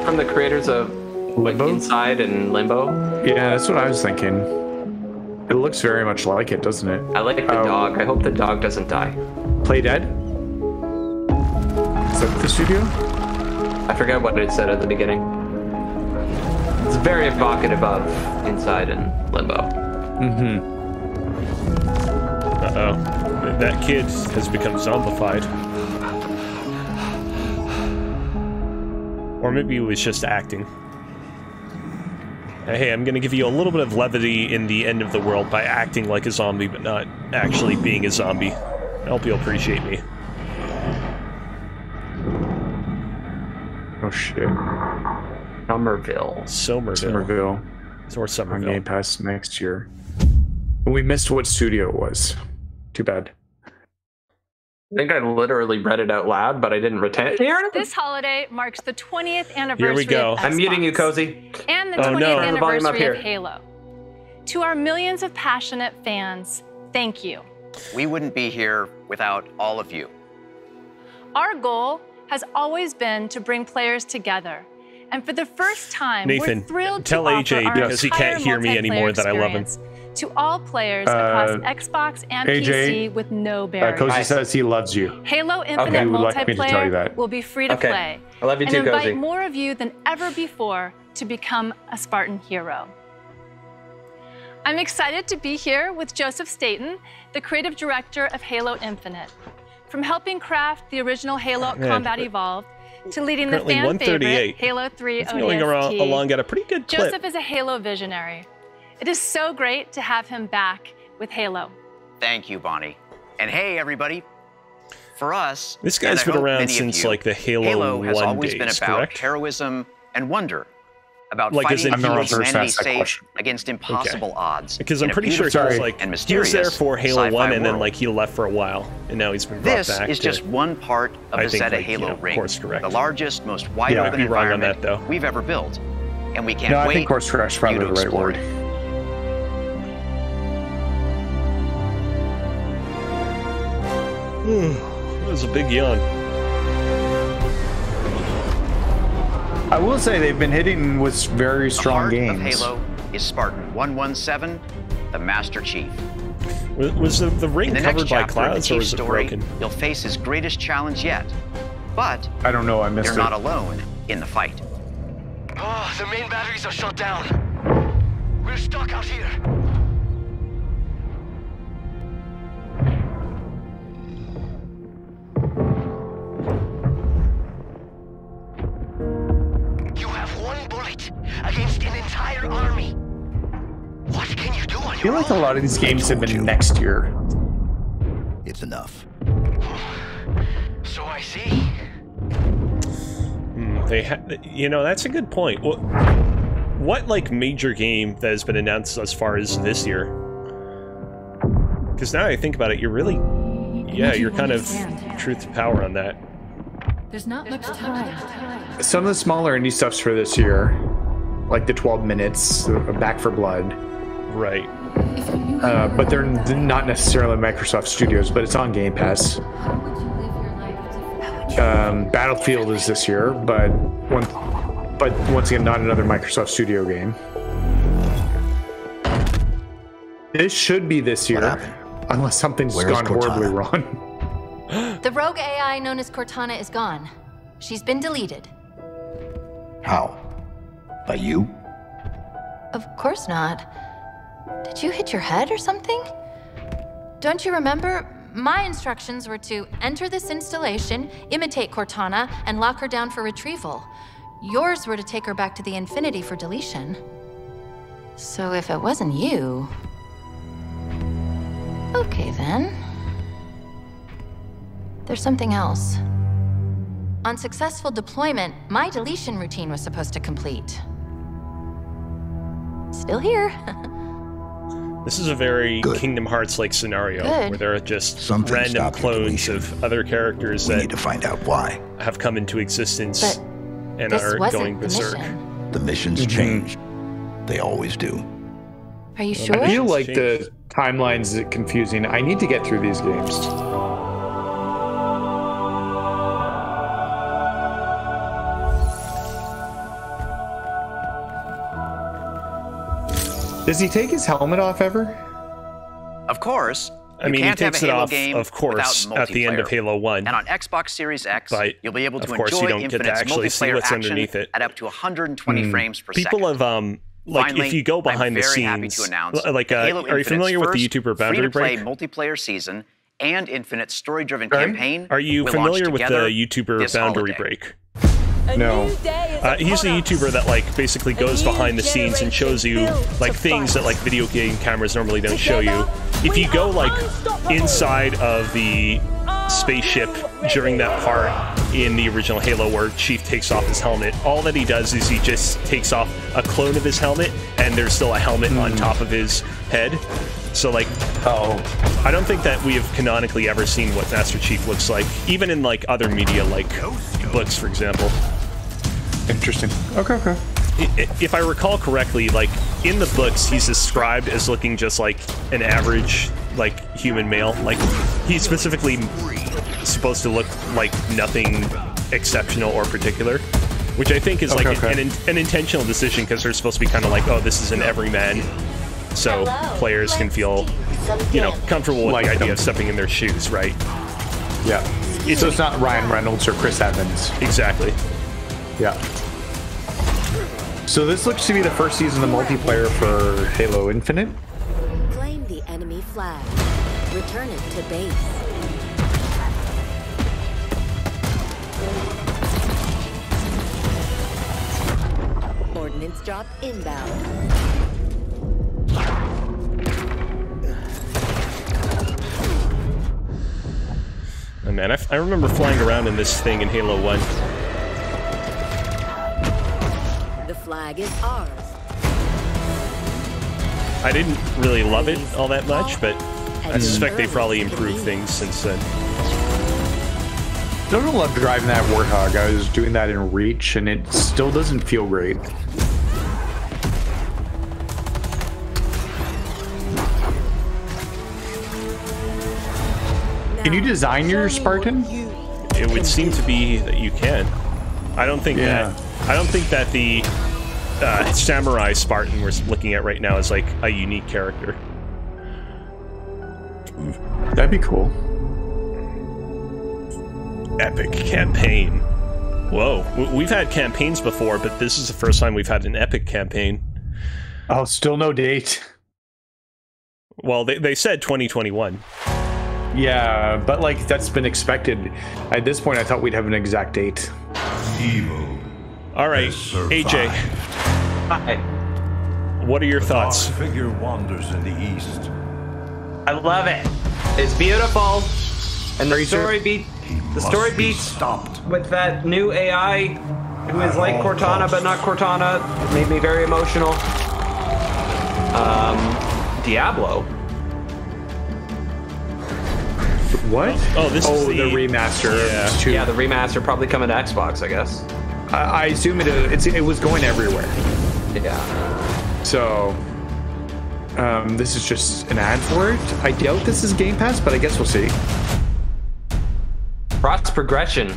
from the creators of Limbo? Like, Inside and Limbo? Yeah, that's what I was thinking. It looks very much like it, doesn't it? I like the um, dog. I hope the dog doesn't die. Play Dead? Is that the studio? I forgot what it said at the beginning. It's very evocative of Inside and Limbo. Mm-hmm. Uh-oh. That kid has become zombified. Or maybe he was just acting. Hey, I'm gonna give you a little bit of levity in the end of the world by acting like a zombie, but not actually being a zombie. I hope you'll appreciate me. Oh shit. Somerville. Somerville. Somerville. It's or Somerville. On Game Pass next year. We missed what studio it was. Too bad. I think I literally read it out loud, but I didn't retain it. This holiday marks the twentieth anniversary. Here we go. Of Xbox. I'm muting you, Cozy. And the oh, twentieth no. anniversary the of Halo. To our millions of passionate fans, thank you. We wouldn't be here without all of you. Our goal has always been to bring players together, and for the first time, Nathan, we're thrilled tell to offer A J because he can't hear me anymore that I love him. To all players across uh, Xbox and A J, P C with no barriers. Uh, Cozy says he loves you. Halo Infinite okay. Multiplayer like will be free to okay. play. I love you and too, invite Cozy. More of you than ever before to become a Spartan hero. I'm excited to be here with Joseph Staten, the creative director of Halo Infinite. From helping craft the original Halo oh, Combat Evolved to leading the fan favorite Halo three it's O D S T, along at a pretty good clip. Joseph is a Halo visionary. It is so great to have him back with Halo. Thank you, Bonnie. And hey, everybody. For us, this guy's been around since you, like the Halo, Halo has one always days, been about correct? Heroism and wonder, about like fighting humanity safe against impossible okay. odds. Because I'm pretty sure he was like and he was there for Halo one, and then like he left for a while, and now he's been brought this back. This is just to, one part of I the think, set of like, Halo yeah, Ring, of course, correct. The largest, most wide-open yeah, environment that, we've ever built, and we can't no, wait I think course correct is probably the right word. That was a big yawn. I will say they've been hitting with very strong games. The heart of Halo is Spartan one one seven, the Master Chief. Was, was the, the ring the covered by clouds, or was it broken? You'll face his greatest challenge yet, but I don't know. I missed it. You're not alone in the fight. Oh, the main batteries are shut down. We're stuck out here. Against an entire army. What can you do on your own? I feel like a lot of these games have been next year. it's enough. So I see. Mm, they ha you know, that's a good point. Well, what, like, major game that has been announced as far as this year? Because now I think about it, you're really... Yeah, you're kind of truth to power on that. There's not much time. Some of the smaller indie stuff's for this year. Like the twelve minutes, Back for Blood. Right. Uh, but they're not necessarily Microsoft Studios, but it's on Game Pass. Um, Battlefield is this year, but one... But once again, not another Microsoft Studio game. This should be this year, unless something's gone horribly wrong. The rogue A I known as Cortana is gone. She's been deleted. How? By you? Of course not. Did you hit your head or something? Don't you remember? My instructions were to enter this installation, imitate Cortana, and lock her down for retrieval. Yours were to take her back to the Infinity for deletion. So if it wasn't you... Okay, then. There's something else. On successful deployment, my deletion routine was supposed to complete. Still here. This is a very Good. Kingdom Hearts-like scenario Good. Where there are just something random clones of other characters we that need to find out why. Have come into existence. But and this are wasn't going berserk. The, mission. The missions mm-hmm. change. They always do. Are you sure? I feel like change. The timeline's confusing. I need to get through these games. Does he take his helmet off ever? Of course. I you mean, he takes it off, of course, at the end of Halo one. And on Xbox Series X, but, you'll be able to enjoy you don't get to actually see what's underneath it. At up to one hundred twenty mm. frames per People second. People have, um, like, Finally, if you go behind I'm the scenes, like, uh, Halo are you familiar with the YouTuber Boundary Break? Multiplayer season and Infinite's story-driven right? campaign. Are you familiar with the YouTuber Boundary holiday. Break? No. Uh, he's the YouTuber that, like, basically goes behind the scenes and shows you, like, things that, like, video game cameras normally don't show you. If you go, like, inside of the spaceship during that part in the original Halo where Chief takes off his helmet, all that he does is he just takes off a clone of his helmet, and there's still a helmet mm. on top of his head. So, like, uh-oh. I don't think that we have canonically ever seen what Master Chief looks like, even in, like, other media, like books, for example. Interesting. Okay, okay. If I recall correctly, like, in the books, he's described as looking just like an average, like, human male. Like, he's specifically supposed to look like nothing exceptional or particular, which I think is, okay, like, okay. An, an intentional decision, because they're supposed to be kind of like, oh, this is an everyman, so players can feel, you know, comfortable with like the idea them. Of stepping in their shoes, right? Yeah. It's, so it's not Ryan Reynolds or Chris Evans. Exactly. Yeah. So this looks to be the first season of multiplayer for Halo Infinite. Claim the enemy flag. Return it to base. Ordnance drop inbound. Oh man, I, I remember flying around in this thing in Halo one. Flag is ours. I didn't really love it all that much, but I suspect they probably improved things since then. I don't love driving that Warthog. I was doing that in Reach, and it still doesn't feel great. Can you design your Spartan? It would seem to be that you can. I don't think yeah. that. I don't think that the. Uh, Samurai Spartan we're looking at right now is like a unique character. That'd be cool. Epic campaign. Whoa, we've had campaigns before, but this is the first time we've had an epic campaign. Oh, still no date. Well, they, they said twenty twenty-one. Yeah, but like that's been expected. At this point, I thought we'd have an exact date. Evil. All right, A J. Hi. What are your thoughts? Figure wanders in the east. I love it. is beautiful, and the story beat the story beats stopped with that new A I who is like Cortana but not Cortana. It made me very emotional. Um, Diablo. What? Oh, this oh, is the, the remaster. Yeah. yeah, the remaster probably coming to Xbox, I guess. I, I assume it. It's, it was going everywhere. Yeah. So. Um, this is just an ad for it. I doubt this is Game Pass, but I guess we'll see. Cross progression.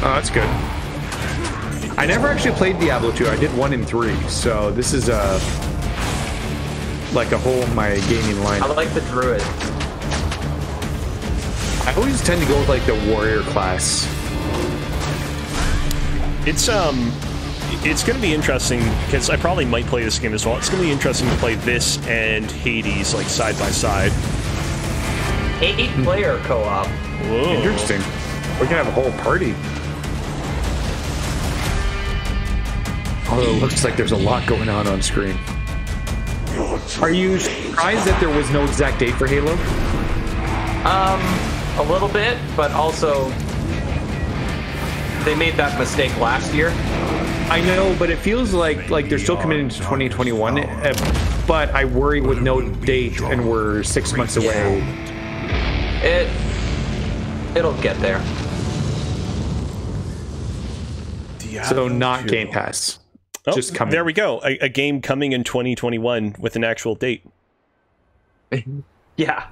Oh, that's good. I never actually played Diablo two. I did one and three, so this is uh, like a whole my gaming line. I like the druid. I always tend to go with like the warrior class. It's um... It's going to be interesting, because I probably might play this game as well. It's going to be interesting to play this and Hades, like, side by side. Eight-player co-op. Whoa. Interesting. We can have a whole party. Although it looks like there's a lot going on on screen. Are you surprised that there was no exact date for Halo? Um, a little bit, but also... They made that mistake last year. I know, but it feels like like they're still committed to twenty twenty-one, uh, but I worry with no date and we're six months away. It, it'll get there. So not Game Pass, oh, just coming. There we go, a, a game coming in twenty twenty-one with an actual date. Yeah.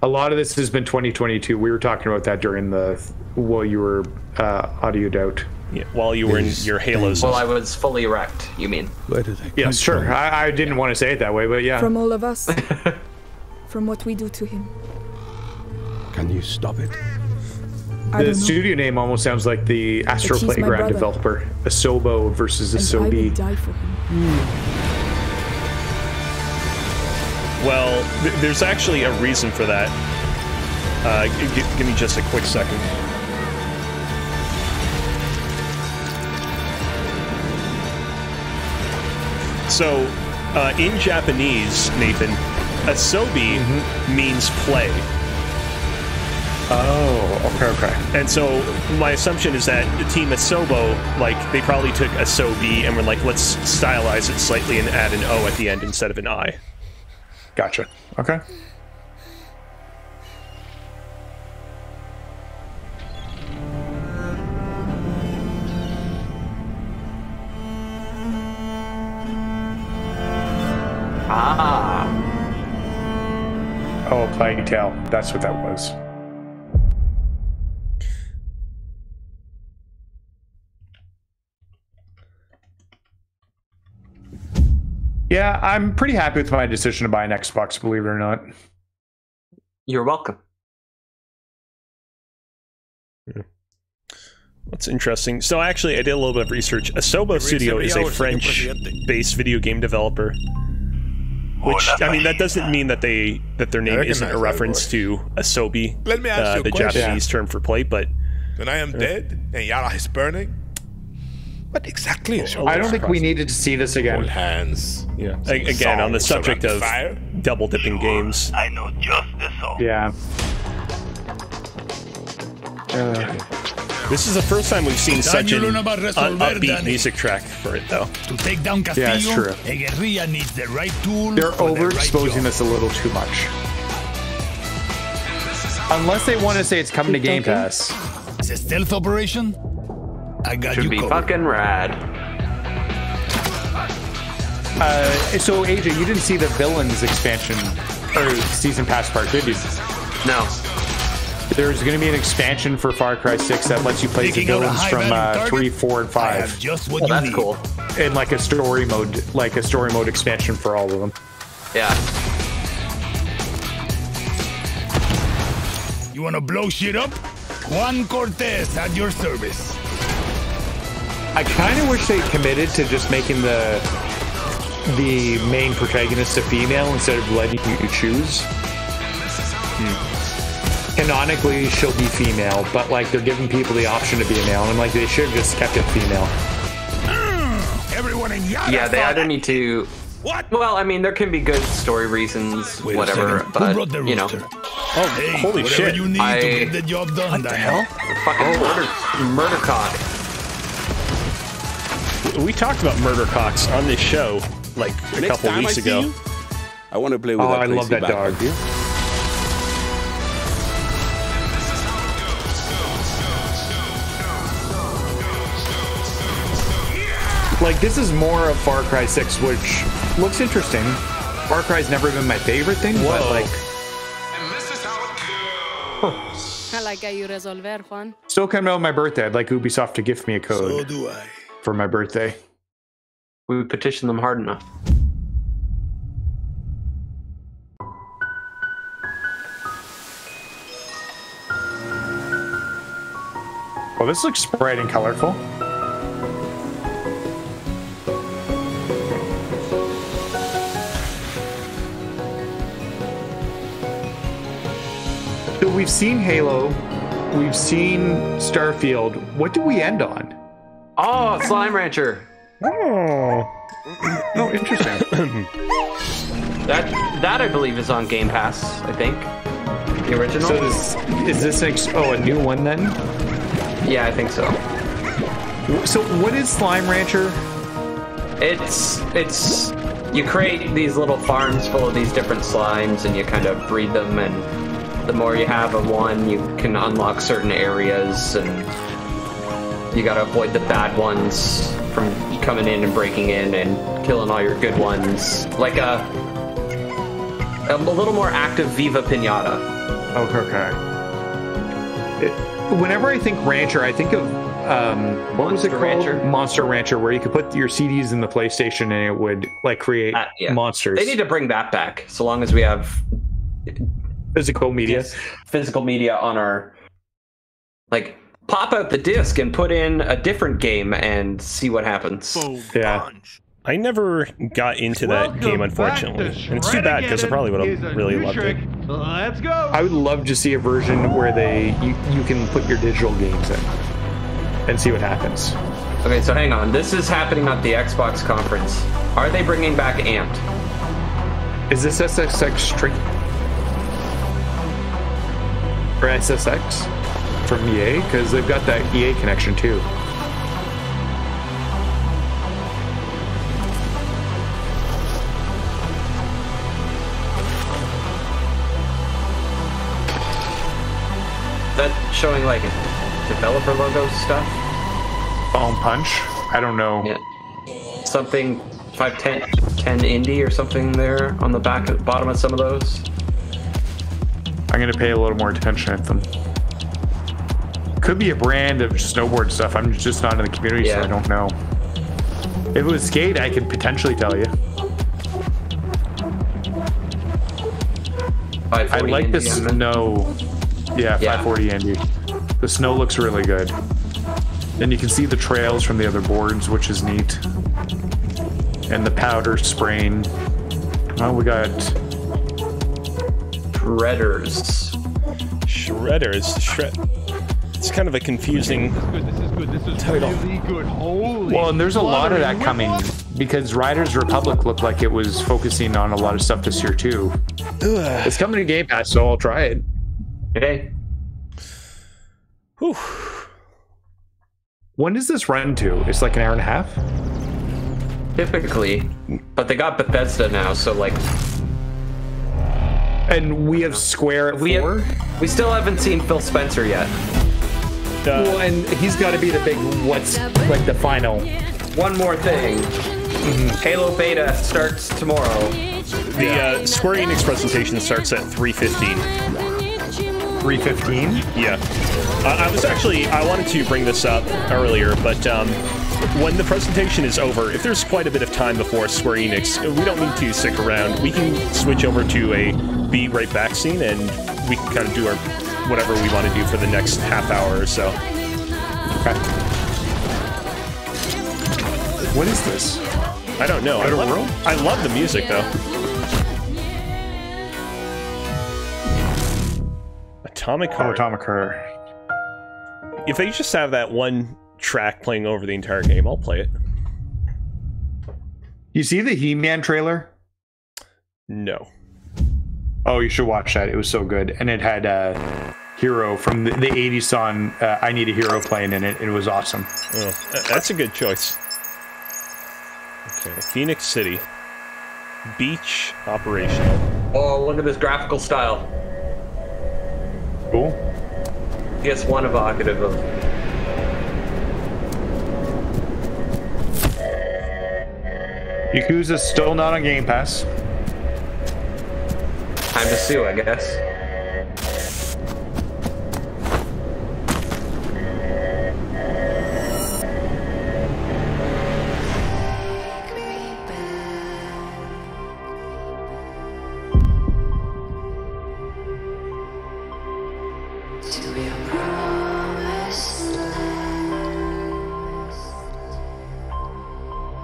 A lot of this has been twenty twenty-two. We were talking about that during the, while you were uh, audioed out. Yeah, while you were in your Halos. Well, I was fully wrecked, you mean? Where did I yeah, sure. I, I didn't yeah. want to say it that way, but yeah. From all of us. From what we do to him. Can you stop it? I the studio know. name almost sounds like the Astro Playground developer. Asobo versus Asobi. Mm. Well, th there's actually a reason for that. Uh, g give me just a quick second. So, uh, in Japanese, Nathan, Asobi mm-hmm. means play. Oh, okay, okay. And so, my assumption is that the team Asobo, like, they probably took Asobi and were like, let's stylize it slightly and add an O at the end instead of an I. Gotcha. Okay. Ah. Oh, Plague Tale. That's what that was. Yeah, I'm pretty happy with my decision to buy an Xbox, believe it or not. You're welcome. Hmm. That's interesting. So actually, I did a little bit of research. Asobo Studio is a French-based video game developer. Which, I mean, that doesn't mean that they that their name isn't a reference to Asobi, uh, the question. Japanese term for play, but... When I am uh, dead and Yara is burning? What exactly is your I don't think we needed to see this again. Hands. Yeah. A again, on the subject of double-dipping games. I know just the song. Yeah. Uh, this is the first time we've seen such an upbeat music track for it, though. To take down Castillo, yeah, it's true. A guerrilla needs the right tool. They're overexposing us a little too much. Unless they want to say it's coming to Game Pass. It's a stealth operation. I got Should you be covered. Fucking rad. Uh, so A J, you didn't see the villains expansion or season pass part, did you? No. There's going to be an expansion for Far Cry six that lets you play the villains from uh, three, four, and five. I have just what oh, you that's need. Cool. And like a story mode, like a story mode expansion for all of them. Yeah. You want to blow shit up? Juan Cortez at your service. I kind of wish they committed to just making the the main protagonist a female instead of letting you choose. Hmm. Canonically, she'll be female, but like they're giving people the option to be a male, and like they should have just kept it female. Mm, everyone in Yara yeah, they either need to What? Well, I mean, there can be good story reasons, Wait whatever, but, you know. Oh, hey, holy shit. You need I... to get the job done, what the hell? Fucking oh. murder, murder cock. We talked about murder cocks on this show, like, a Next couple weeks I ago. You, I want to play with oh, that I love that dog. Like, this is more of Far Cry six, which looks interesting. Far Cry's never been my favorite thing, Whoa. but, like... And this is how it goes. Huh. I like how you resolver, Juan. Still coming out on my birthday. I'd like Ubisoft to gift me a code so do I. for my birthday. We would petition them hard enough. Well, this looks bright and colorful. We've seen Halo, we've seen Starfield. What do we end on? Oh, Slime Rancher. Oh, no, interesting. that that I believe is on Game Pass. I think the original. So this, is this ex oh a new one then? Yeah, I think so. So what is Slime Rancher? It's it's you create these little farms full of these different slimes, and you kind of breed them and. The more you have of one, you can unlock certain areas, and you gotta avoid the bad ones from coming in and breaking in and killing all your good ones. Like a a, a little more active Viva Pinata. Okay. It, whenever I think Rancher, I think of um, what Monster was it called? Rancher. Monster Rancher, where you could put your C Ds in the PlayStation and it would like create uh, yeah. monsters. They need to bring that back. So long as we have. Physical media. Yes. Physical media on our... Like, pop out the disc and put in a different game and see what happens. Boom. Yeah. I never got into that Welcome game, unfortunately. And it's too bad, because I probably would have really loved trick. it. Let's go! I would love to see a version where they you, you can put your digital games in and see what happens. Okay, so hang on. This is happening at the Xbox conference. Are they bringing back Amped? Is this S S X trick? Or S S X from E A, because they've got that E A connection too. That's showing like developer logo stuff. Bone punch? I don't know. Yeah. Something five ten indie or something there on the back at the bottom of some of those. I'm gonna pay a little more attention at them. Could be a brand of snowboard stuff. I'm just not in the community, yeah. so I don't know. If it was skate, I could potentially tell you. I like Andy, the yeah. snow. Yeah, yeah, five forty Andy. The snow looks really good. And you can see the trails from the other boards, which is neat. And the powder spraying. Oh, we got... Shredders. Shredders. Shred. It's kind of a confusing title. Well, and there's a lot of that coming because Riders Republic looked like it was focusing on a lot of stuff this year too. Ugh. It's coming to Game Pass, so I'll try it. Okay. Whew. When does this run to? It's like an hour and a half? Typically. But they got Bethesda now, so like... And we have Square at we four. Have, we still haven't seen Phil Spencer yet. Duh. Well, and he's got to be the big what's like the final. One more thing. Mm-hmm. Halo Beta starts tomorrow. The yeah. uh, Square Enix presentation starts at three fifteen. three fifteen? Yeah. Uh, I was actually I wanted to bring this up earlier, but um, when the presentation is over, if there's quite a bit of time before Square Enix, we don't need to stick around. We can switch over to a be right back scene, and we can kind of do our whatever we want to do for the next half hour or so. Okay. What is this? I don't know. I, love, I love the music, though. Atomic Heart. Atomic Heart. If they just have that one track playing over the entire game, I'll play it. You see the He-Man trailer? No. Oh, you should watch that. It was so good. And it had a hero from the, the eighties song, uh, I Need a Hero, playing in it. It was awesome. Oh, that's a good choice. Okay, Phoenix City. Beach operational. Oh, look at this graphical style. Cool. P S one evocative of... Yakuza's still not on Game Pass. Time to sue, I guess.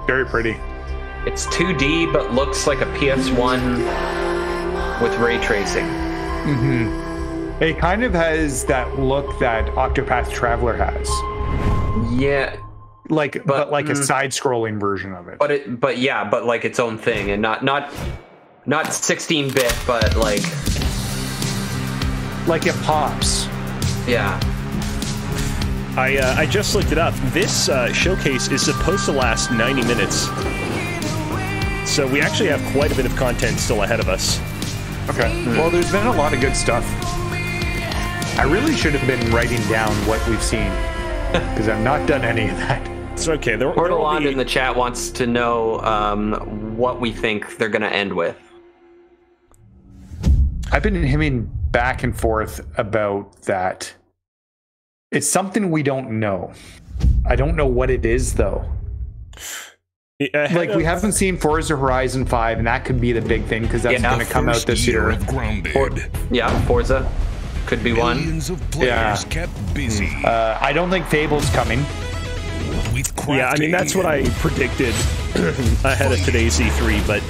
Very pretty. It's two D, but looks like a P S one with ray tracing. Mm-hmm. It kind of has that look that Octopath Traveler has. Yeah, like but, but like mm, a side-scrolling version of it. But it, but yeah, but like its own thing, and not not not sixteen bit, but like like it pops. Yeah. I uh, I just looked it up. This uh, showcase is supposed to last ninety minutes. So we actually have quite a bit of content still ahead of us. Okay. Mm. Well, there's been a lot of good stuff. I really should have been writing down what we've seen, because I've not done any of that. It's okay. There, Portalon be... in the chat wants to know um, what we think they're going to end with. I've been hemming back and forth about that. It's something we don't know. I don't know what it is, though. Like, we haven't seen Forza Horizon five, and that could be the big thing, because that's yeah, going to come out this year. year. Or, yeah, Forza could be Millions one. Of yeah. Kept busy. Uh, I don't think Fable's coming. Yeah, I mean, that's what I predicted ahead of today's E three, but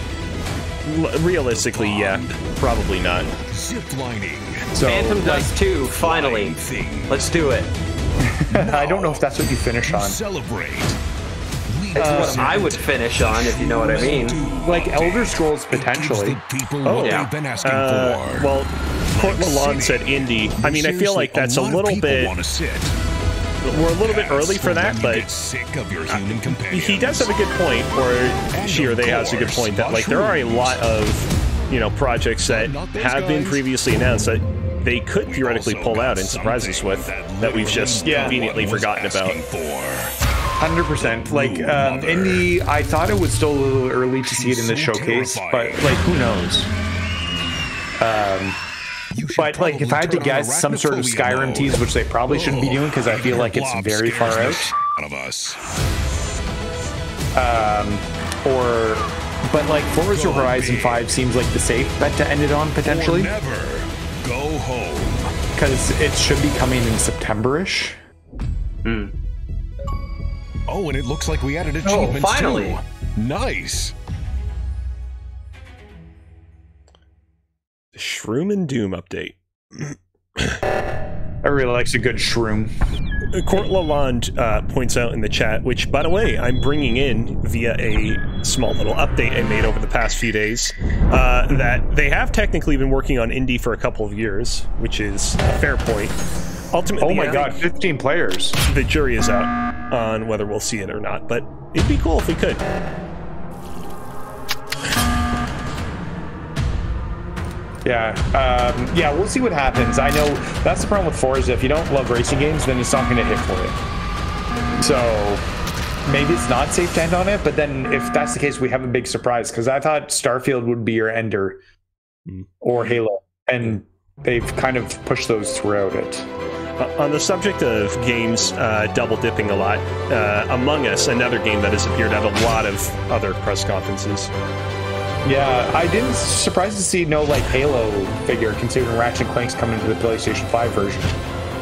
realistically, yeah, probably not. Ziplining. So, Phantom like, does too, finally. Things. Let's do it. I don't know if that's what you finish on. Celebrate. It's uh, what I would finish on, if you know what I mean. Like Elder Scrolls, potentially. Oh, yeah. Uh, well, Port Milan said indie. I mean, I feel like that's a little bit... We're a little bit early for that, but he does have a good point, or she or they has a good point, that like there are a lot of, you know, projects that have been previously announced that they could theoretically pull out and surprise us with, that we've just conveniently forgotten about. one hundred percent. Like, um, indie, I thought it was still a little early to see it in the showcase, but, like, who knows? Um, but, like, if I had to guess, some sort of Skyrim tease, which they probably shouldn't be doing because I feel like it's very far out. Um, or, but, like, Forza Horizon five seems like the safe bet to end it on, potentially. Go home. Because it should be coming in September-ish. Hmm. Oh, and it looks like we added achievements, oh, finally. Too. Nice. The Shroom and Doom update. I really likes a good shroom. Court Lalonde uh, points out in the chat, which, by the way, I'm bringing in via a small little update I made over the past few days, uh, that they have technically been working on indie for a couple of years, which is a fair point. Ultimately, oh my god, fifteen players. The jury is out on whether we'll see it or not, but it'd be cool if we could. Yeah, um, yeah, we'll see what happens. I know that's the problem with Forza. If you don't love racing games, then it's not going to hit for it. So maybe it's not safe to end on it, but then if that's the case, we have a big surprise, because I thought Starfield would be your ender, or Halo, and they've kind of pushed those throughout it. Uh, on the subject of games uh, double dipping a lot, uh, Among Us, another game that has appeared at a lot of other press conferences. Yeah, I didn't surprised to see no like Halo figure, considering Ratchet and Clank's coming to the PlayStation five version.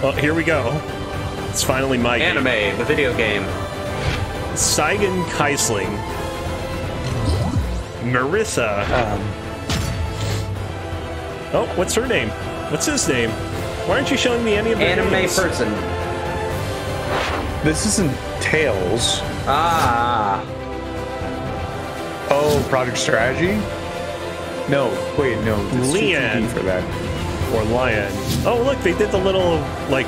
Well, here we go. It's finally my anime, game. The video game. Saigon Keisling, Marissa. Um, Oh, what's her name? What's his name? Why aren't you showing me any of the anime names? Person? This isn't Tails. Ah. Oh, Project Strategy? No, wait, no. Leon for that. Or Lion. Oh, look, they did the little, like,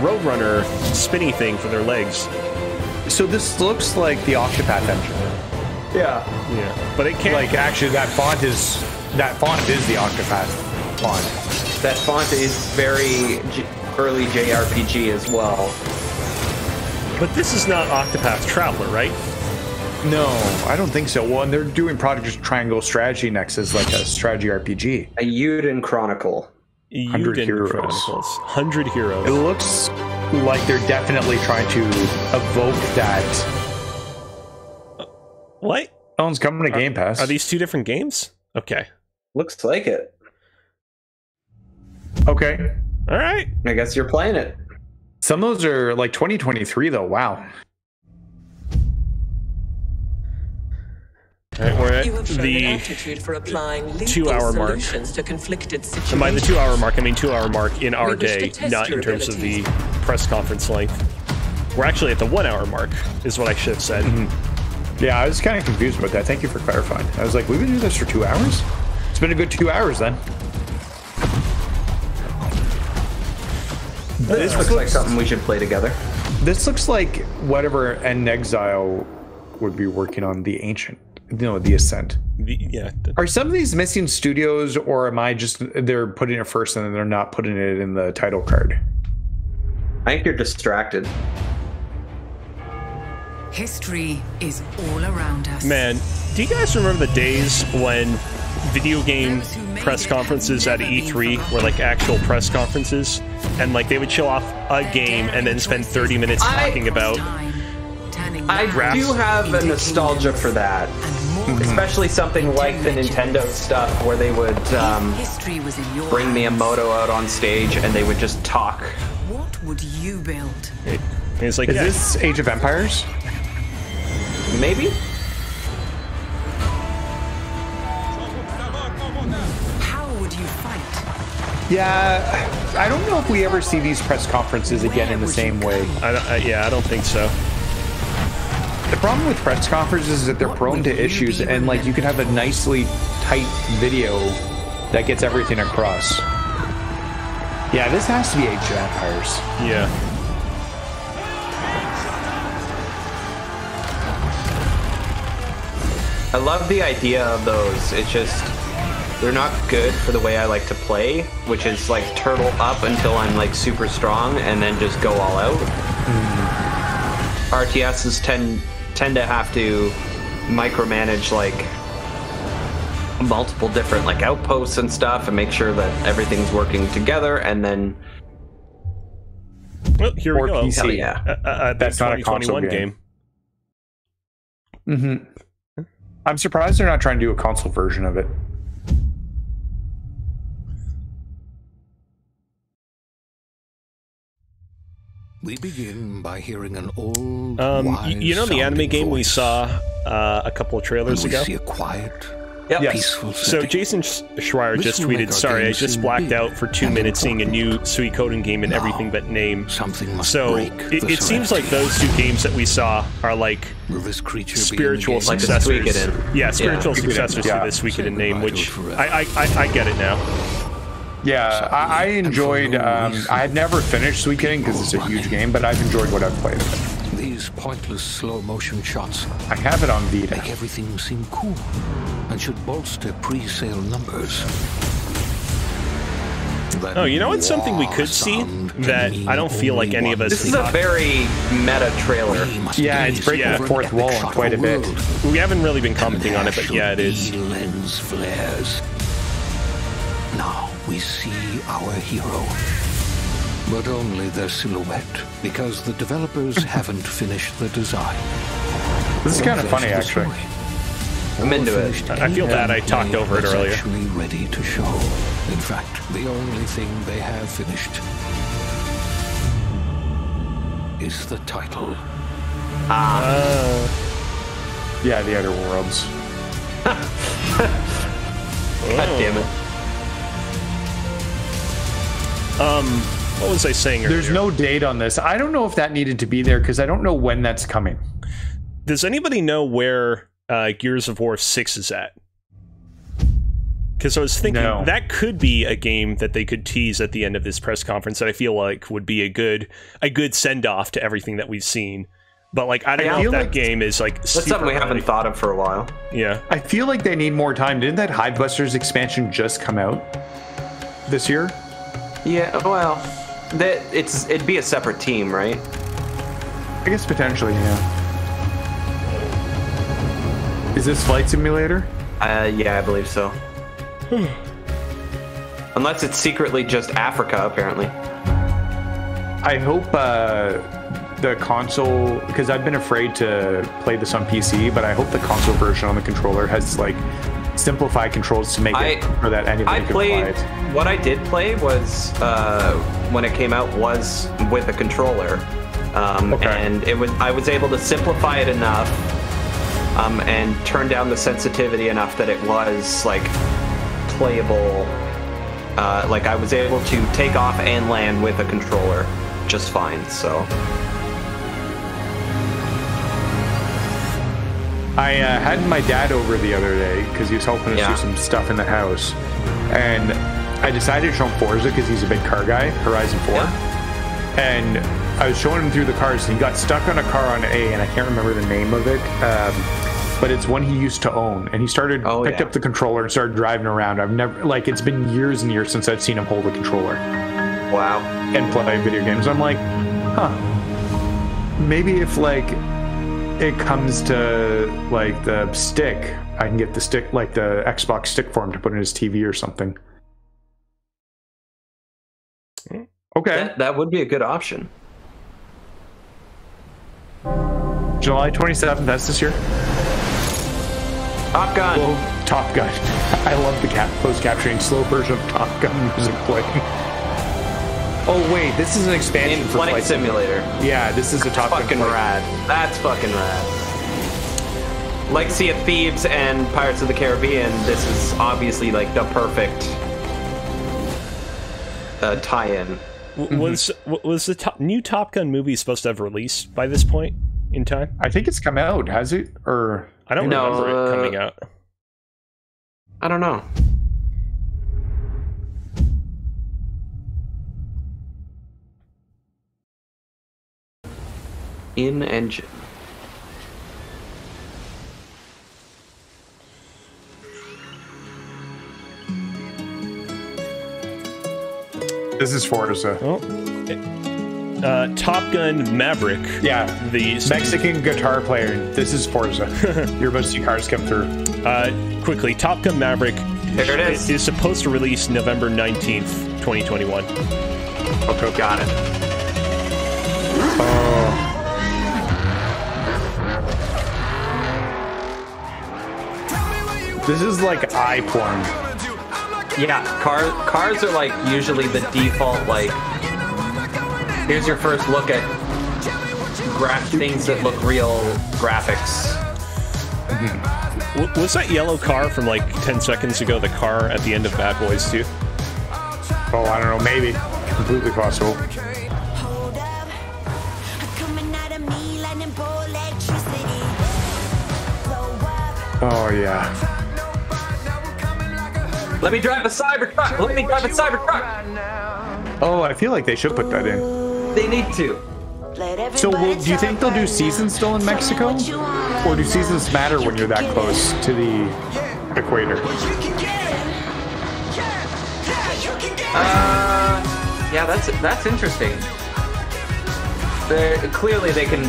Roadrunner spinny thing for their legs. So this looks like the Octopath engine. Yeah. Yeah. But it can't. Like, actually, that font is, that font is the Octopath font. That font is very J early J R P G as well. But this is not Octopath Traveler, right? No, I don't think so. Well, and they're doing Project Triangle Strategy next as like a strategy R P G. A Yuden Chronicle. Yuden Heroes. Chronicles. one hundred Heroes. It looks like they're definitely trying to evoke that. What? That one's coming to Game Pass. Are these two different games? Okay. Looks like it. Okay. All right. I guess you're playing it. Some of those are like twenty twenty-three though. Wow. All right, we're at the two-hour mark. And by the two-hour mark, I mean two-hour mark in our day, not in terms of the press conference length. We're actually at the one-hour mark, is what I should have said. Mm-hmm. Yeah, I was kind of confused about that. Thank you for clarifying. I was like, we've been doing this for two hours? It's been a good two hours, then. This, this looks, looks like something we should play together. This looks like whatever End Exile would be working on, the Ancient. No, the Ascent. The, yeah. Are some of these missing studios, or am I just they're putting it first and then they're not putting it in the title card? I think you're distracted. History is all around us. Man, do you guys remember the days when video game press conferences at E three were like actual press conferences, and like they would show off a game and then spend thirty minutes talking about? I do have a nostalgia for that, mm-hmm. especially something like the Nintendo stuff where they would um, bring Miyamoto out on stage and they would just talk. What would you build? It, it's like, is yeah. this Age of Empires? Maybe? How would you fight? Yeah, I don't know if we ever see these press conferences again in the same way. I don't, I, yeah, I don't think so. The problem with press conferences is that they're prone to issues, and like you can have a nicely tight video that gets everything across. Yeah, this has to be Age of Empires. Yeah. I love the idea of those. It's just they're not good for the way I like to play, which is like turtle up until I'm like super strong and then just go all out. Mm-hmm. R T Ss tend tend to have to micromanage like multiple different like outposts and stuff and make sure that everything's working together, and then well, here we go. P C. Yeah. Uh, uh, that's, that's not a console game. game. Mm-hmm. I'm surprised they're not trying to do a console version of it. We begin by hearing an old, um, wise you know the anime game voice. we saw uh, a couple of trailers ago? See a quiet, yep. yes. peaceful so Jason Schreier this just tweeted, sorry, I just blacked out for two minutes important. seeing a new Suikoden game in now, everything but name. Something must so break it, it seems like those two games that we saw are like this spiritual successors. Like yeah, spiritual yeah. successors yeah. to This Week in Name, which I, I, I, I get it now. Yeah, I, I enjoyed, um, I've never finished Suikoden because it's a huge game, but I've enjoyed what I've played. These pointless slow motion shots. I have it on Vita. Make everything seem cool and should bolster pre-sale numbers. That oh, you know what's something we could see that I don't feel like any of us... This is a very meta trailer. Yeah, it's breaking yeah. the fourth wall quite a bit. We haven't really been commenting on it, but yeah, it is. Lens flares. Now we see our hero, but only their silhouette, because the developers haven't finished the design. This is kind of funny, actually. I'm into it. I feel bad I talked over it earlier. Actually ready to show. In fact, the only thing they have finished is the title. Ah. Uh, yeah, the Outer Worlds. God damn it. Um, what was I saying earlier? There's no date on this. I don't know if that needed to be there because I don't know when that's coming. Does anybody know where uh, Gears of War six is at. Because I was thinking no. that could be a game that they could tease at the end of this press conference that I feel like would be a good a good send off to everything that we've seen. But like I don't I know if that like game is like that's something we haven't early. thought of for a while. Yeah, I feel like they need more time. Didn't that Hivebusters expansion just come out this year? Yeah, well, that it's it'd be a separate team, right? I guess potentially, yeah. Is this Flight Simulator? Uh, yeah, I believe so. Hmm. Unless it's secretly just Africa, apparently. I hope uh, the console, because I've been afraid to play this on P C, but I hope the console version on the controller has like simplified controls to make I, it for that anybody I can played, play it. What I did play was uh, when it came out was with a controller, um, okay. and it was I was able to simplify it enough um, and turn down the sensitivity enough that it was like. Playable, uh, like I was able to take off and land with a controller just fine, so. I uh, had my dad over the other day because he was helping us yeah. do some stuff in the house, and I decided to show him Forza because he's a big car guy, Horizon four, yeah. and I was showing him through the cars, and he got stuck on a car on A, and I can't remember the name of it. Um, But it's one he used to own, and he started oh, picked yeah. up the controller and started driving around. I've never like it's been years and years since I've seen him hold the controller. Wow. And play video games. I'm like, huh. Maybe if like it comes to like the stick, I can get the stick like the Xbox stick for him to put in his T V or something. Okay. That, that would be a good option. July twenty-seventh, that's this year. Top Gun. Whoa, Top Gun. I love the cap closed capturing slow version of Top Gun music playing. Oh wait, this is an expansion for Flight Simulator. Simulator. Yeah, this is a Top Gun. That's fucking rad. That's fucking rad. Like Sea of Thieves and Pirates of the Caribbean, this is obviously like the perfect uh, tie-in. W was was the to new Top Gun movie supposed to have released by this point in time? I think it's come out, has it? Or I don't no, remember it coming out. Uh, I don't know. In engine. This is Forza. Oh. Uh, Top Gun Maverick. Yeah, the Mexican guitar player. This is Forza. You're about to see cars come through. Uh, quickly, Top Gun Maverick. There it is. It is supposed to release November nineteenth, twenty twenty-one. Okay, got it. Oh. This is like eye porn. Yeah, cars. Cars are like usually the default like. Here's your first look at gra things that look real graphics. Mm-hmm. Was that yellow car from like ten seconds ago the car at the end of Bad Boys two? Oh, I don't know, maybe. Completely possible. Oh, yeah. Let me drive a Cybertruck! Let me drive a Cybertruck! Oh, I feel like they should put that in. They need to. So will, do you think they'll do seasons still in Mexico? Or do seasons matter when you're that close to the equator? Uh, yeah, that's that's interesting. They're, clearly they can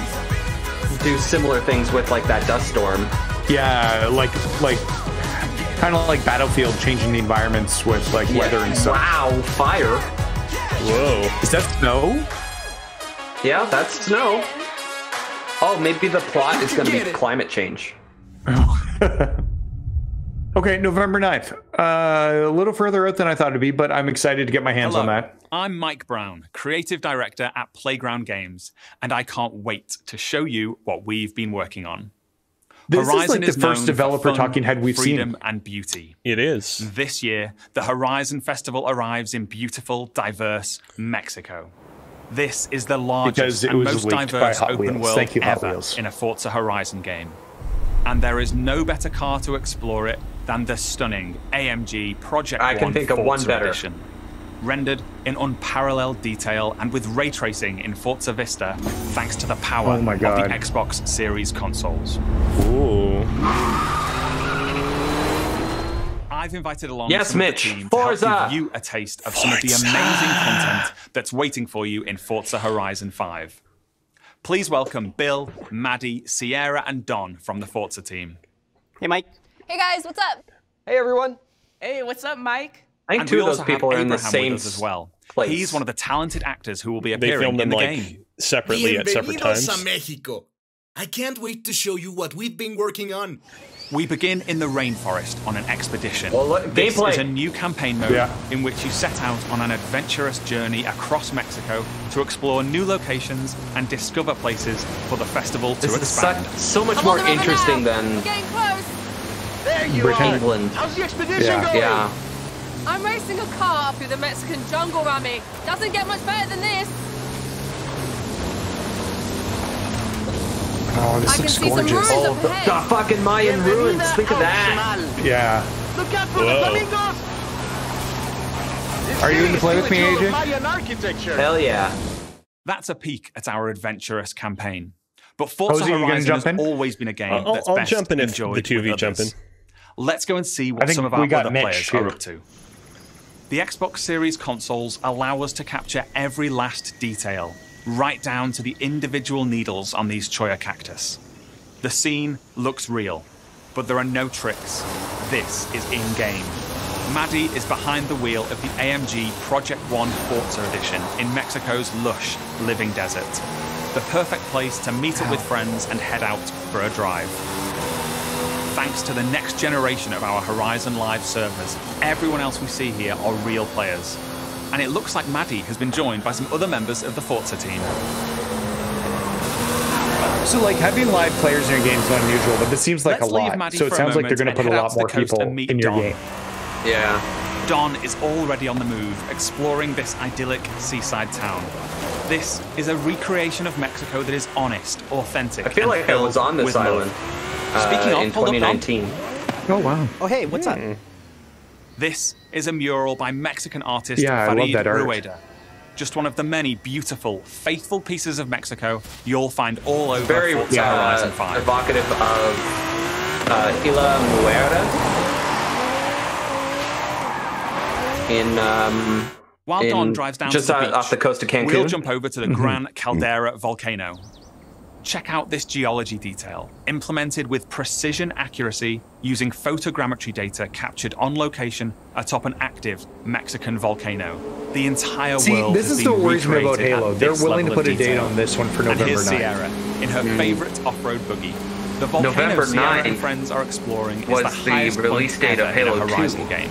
do similar things with like that dust storm. Yeah, like like kind of like Battlefield changing the environments with like yeah. weather and stuff. Wow, fire. Whoa. Is that snow? Yeah, that's snow. Oh, maybe the plot is going to be climate change. Okay, November ninth. Uh, a little further out than I thought it'd be, but I'm excited to get my hands Hello, on that. I'm Mike Brown, creative director at Playground Games, and I can't wait to show you what we've been working on. This Horizon is like the is first developer fun, talking head we've freedom seen. And beauty. It is. This year, the Horizon Festival arrives in beautiful, diverse Mexico. This is the largest and most diverse open world ever in a Forza Horizon game. and there is no better car to explore it than the stunning A M G Project I can think of one better. Edition, rendered in unparalleled detail and with ray tracing in Forza Vista, thanks to the power oh my God. of the Xbox Series consoles. Ooh. I've invited along yes, some Mitch. Of the team Forza. to help give you a taste of Forza. some of the amazing content that's waiting for you in Forza Horizon five. Please welcome Bill, Maddie, Sierra, and Don from the Forza team. Hey, Mike. Hey, guys, what's up? Hey, everyone. Hey, what's up, Mike? I think two of those people are in the same as well. place. He's one of the talented actors who will be appearing in the like game. Separately Bienvenidos at separate times. A Mexico. I can't wait to show you what we've been working on. We begin in the rainforest on an expedition. Well, look, this gameplay. is a new campaign mode yeah. in which you set out on an adventurous journey across Mexico to explore new locations and discover places for the festival this to expand. This is so much I'm more interesting now. than there you Britain, are. England. How's the expedition yeah. going? Yeah. I'm racing a car through the Mexican jungle, Rami. Doesn't get much better than this. Oh, this I looks gorgeous. Oh, the, the fucking Mayan ruins. Think of that. Yeah. Look out for Whoa. the flamingos. Are you in to play with me, A J? Hell yeah. That's a peek at our adventurous campaign. But Forza Jose, Horizon has in? always been a game uh, I'll, that's I'll best jump in if enjoyed the two of you jump in. Let's go and see what some of our other Mitch players here. are up to. The Xbox Series consoles allow us to capture every last detail, right down to the individual needles on these choya cactus. The scene looks real, but there are no tricks. This is in-game. Maddie is behind the wheel of the A M G Project One Forza Edition in Mexico's lush living desert. The perfect place to meet up with friends and head out for a drive. Thanks to the next generation of our Horizon Live servers, everyone else we see here are real players. And it looks like Maddie has been joined by some other members of the Forza team. So, like, having live players in your game is not unusual, but this seems like Let's a lot. Maddie so it sounds like they're going to put a lot more people in your Don. game. Yeah. Don is already on the move, exploring this idyllic seaside town. This is a recreation of Mexico that is honest, authentic. I feel like I was on this island. Uh, Speaking of, in twenty nineteen. Oh wow. Oh hey, what's mm. up? This is a mural by Mexican artist yeah, Farid Rueda. Just one of the many beautiful, faithful pieces of Mexico you'll find all over Very, Forza yeah, Horizon five. Evocative of uh, Isla Muera. In, um, While in, Don drives down just to the beach, off the coast of Cancun, we'll jump over to the Gran Caldera volcano. Check out this geology detail, implemented with precision accuracy using photogrammetry data captured on location atop an active Mexican volcano. The entire See, world this is the worries me about Halo. They're willing to put a date on this one for November ninth. And here's Sierra in her mm. favorite off-road buggy. The volcano Sierra and friends are exploring is the highest release date of Halo Horizon game.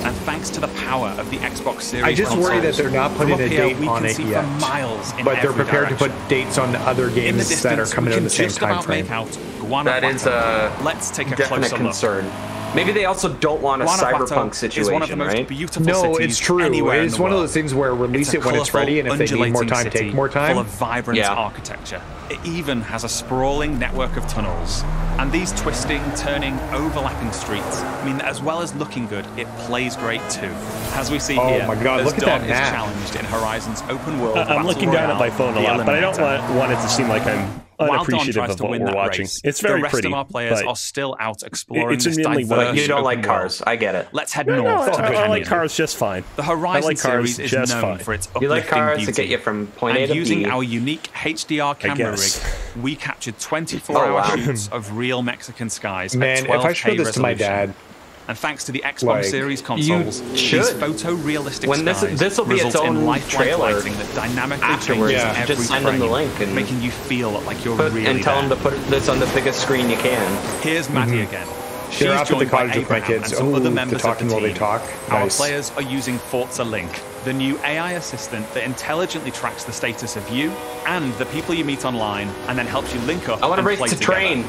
And thanks to the power of the Xbox Series I just consoles, worry that they're not putting a date on it yet, but they're prepared direction. to put dates on the other games in the distance, that are coming in the same time frame. That is a Let's take a definite concern. Look. Maybe they also don't want a cyberpunk situation, one of the most right? Beautiful no, it's true. It's one of those things where release it when it's ready, and if they need more time, take more time. Full of vibrant yeah. architecture. It even has a sprawling network of tunnels. And these twisting, turning, overlapping streets mean that as well as looking good, it plays great too. As we see oh here, my God, as look Dawn at that is challenged in Horizon's open world. Uh, I'm looking down at my phone a lot, but I don't want, want it to seem like I'm unappreciative of what we're watching. Race, it's very pretty. The rest pretty, of our players are still out exploring it's this diverse well, You don't like cars. World. I get it. Let's head no, north. No, to I, I like cars just fine. The Horizon I like cars series is known fine. for its uplifting You like cars beauty. to get you from point and A to B. Using our unique H D R camera rig, we captured twenty-four hour oh, wow. shoots of real Mexican skies Man, at twelve K if I showed this to my dad. And thanks to the Xbox like, Series consoles, these photorealistic when this, skies this will be result its own in lifelike lighting that dynamically afterwards. changes yeah. every Just send frame, them the link and making you feel like you're put, really And tell there. them to put this on the biggest screen you can. Here's Maddie mm-hmm. again. She's They're up at the cottage with my kids. Oh, they're talking while they talk. Our nice. players are using Forza Link, the new A I assistant that intelligently tracks the status of you and the people you meet online, and then helps you link up I want to race the train.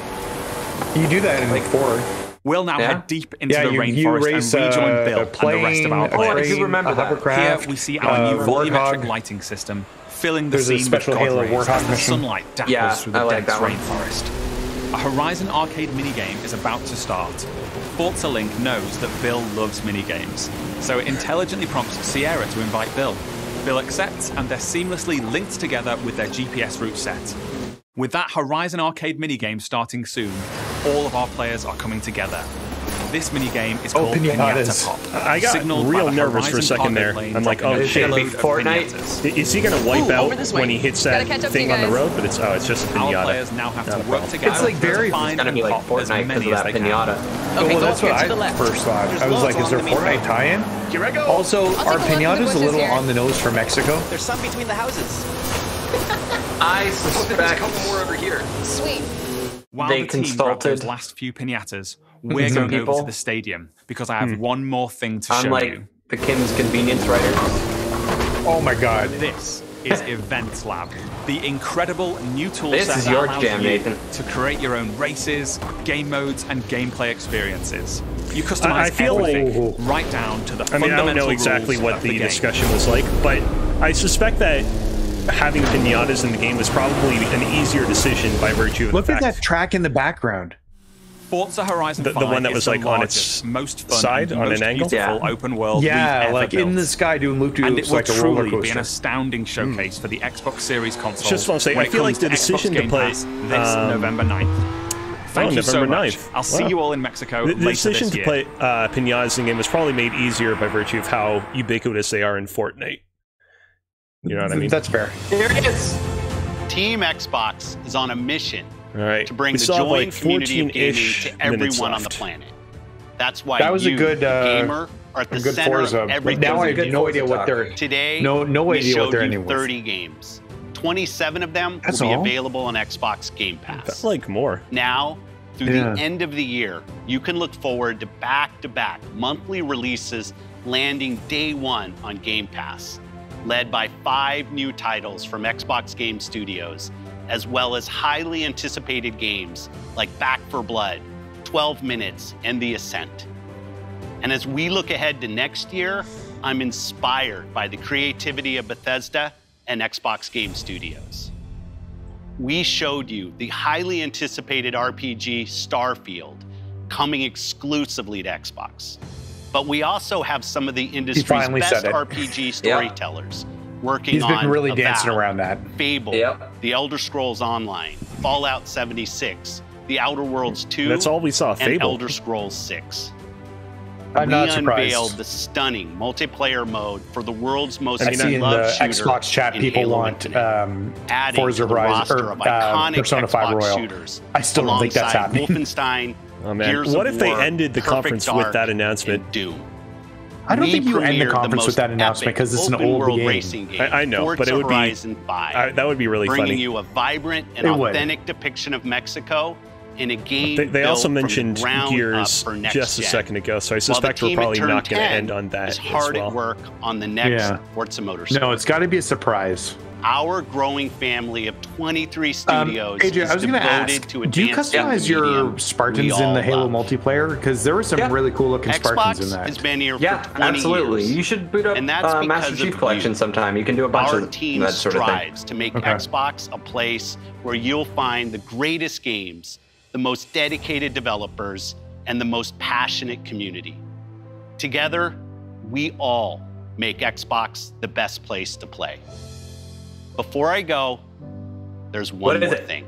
You do that in like four. We'll now yeah. head deep into yeah, the you, rainforest you race, and rejoin uh, Bill plane, and the rest of our players. Oh, remember that. Here we see our uh, new volumetric lighting system filling the There's scene with god rays as the sunlight dapples yeah, through the like dense rainforest. A Horizon arcade minigame is about to start. Forza Link knows that Bill loves minigames, so it intelligently prompts Sierra to invite Bill. Bill accepts, and they're seamlessly linked together with their G P S route set. With that Horizon arcade minigame starting soon, all of our players are coming together. This minigame is called oh, Pinata Pop. I got real nervous for a second there. I'm like, oh shit, Fortnite. Is he gonna wipe Ooh, out when he hits that thing on the road? But it's oh, it's just a pinata. Our players now have to work together. It's like very kind of like Fortnite because of that pinata. Okay, well, that's what I first thought. I was like, is there Fortnite tie-in? Here I go. Also, are pinatas a little on the nose for Mexico? There's some between the houses. I suspect. A couple more over here. Sweet. While the team wrapped those last few pinatas, we're going people. over to the stadium because I have hmm. one more thing to I'm show like you. The Kim's Convenience writer. Oh my God! This is Event Lab, the incredible new tool this set is that your allows jam, you Nathan. to create your own races, game modes, and gameplay experiences. You customize I, I feel everything like, right down to the I mean, fundamental rules. I don't know exactly what the, the discussion was like, but I suspect that having pinatas in the game was probably an easier decision by virtue of. Look the fact at that track in the background. Forza Horizon the, the one that was like on its most fun side on most an angle yeah. open world yeah like built. in the sky doing loop and it will like truly a be an astounding showcase mm. for the Xbox Series console. Just want to say I feel like the decision to play this um, November ninth. Thank oh, you November so much. ninth. I'll wow. see you all in Mexico the, the later this year. The decision to play uh, pinatas in the game was probably made easier by virtue of how ubiquitous they are in Fortnite. You know what I mean? That's fair. There it is. Team Xbox is on a mission. All right. To bring we the joy like and community of gaming to everyone on the planet. That's why that was you, a good uh, gamer, are at the center Forza, of everything. Now I have no idea what they're today. No, no idea what they're anyway. thirty games, twenty-seven of them That's will be all? available on Xbox Game Pass. That's like more. Now, through yeah. the end of the year, you can look forward to back-to-back monthly releases landing day one on Game Pass, led by five new titles from Xbox Game Studios, as well as highly anticipated games like Back four Blood, twelve minutes, and The Ascent. And as we look ahead to next year, I'm inspired by the creativity of Bethesda and Xbox Game Studios. We showed you the highly anticipated R P G Starfield, coming exclusively to Xbox. But we also have some of the industry's best R P G storytellers yeah. working He's been on really Avowed, dancing around that. Fable, yep. The Elder Scrolls Online, Fallout seventy-six, The Outer Worlds two, That's all we saw, Fable. and Elder Scrolls six. I'm we not surprised. unveiled the stunning multiplayer mode for the world's most I mean, loved shooter. I've seen the Xbox chat people Halo want um, Forza Horizon or uh, Persona five Royal. Shooters, I still don't think that's happening. Wolfenstein, oh, man. Gears what of if War, they ended the conference Dark, with that announcement? Doom. I don't we think you end the conference the with that announcement because it's an old world game. Racing game. I, I know, Forza but it would be five, I, that would be really bringing funny. Bringing you a vibrant and it authentic would. depiction of Mexico in a game. They, they also mentioned Gears just a second ago, so I suspect we're probably not going to end on that. It's hard as well. at work on the next yeah. Forza Motorsport. No, it's got to be a surprise. Our growing family of twenty-three studios um, A J, is I was devoted ask, to do you customize your Spartans in the Halo love. multiplayer? Because there were some yeah. really cool looking Xbox Spartans in that. Has been here yeah, for absolutely. Years. You should boot up and that's uh, Master Chief Collection you. sometime. You can do a bunch Our of team that sort of thing. to make okay. Xbox a place where you'll find the greatest games, the most dedicated developers, and the most passionate community. Together, we all make Xbox the best place to play. Before I go, there's one more it? thing.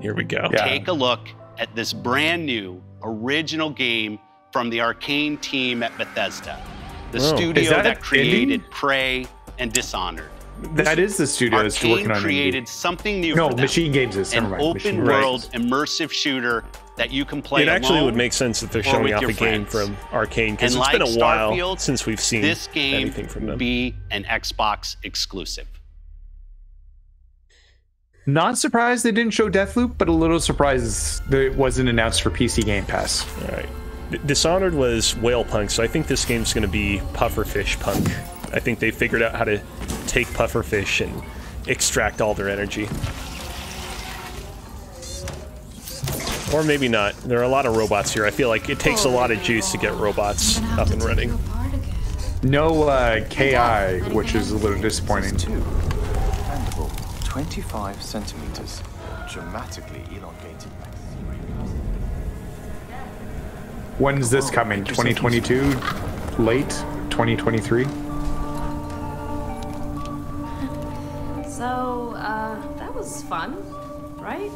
Here we go. Yeah. Take a look at this brand new original game from the Arcane team at Bethesda, the oh, studio that, that created indie? Prey and Dishonored. That is the studio that's working on Arcane created indie. something new no, for them. Machine Games is an right. open world right. immersive shooter that you can play It actually alone would make sense that they're showing off a game from Arcane because it's like been a Starfield, while since we've seen this game anything from them. Be an Xbox exclusive. Not surprised they didn't show Deathloop, but a little surprised that it wasn't announced for P C Game Pass. All right. Dishonored was whale punk, so I think this game's going to be pufferfish punk. I think they figured out how to take pufferfish and extract all their energy. Or maybe not. There are a lot of robots here. I feel like it takes a lot of juice to get robots up and running. No uh, K I, which is a little disappointing. twenty-five centimeters, dramatically elongated. When is this coming? twenty twenty-two? Late? twenty twenty-three? So, uh, that was fun, right?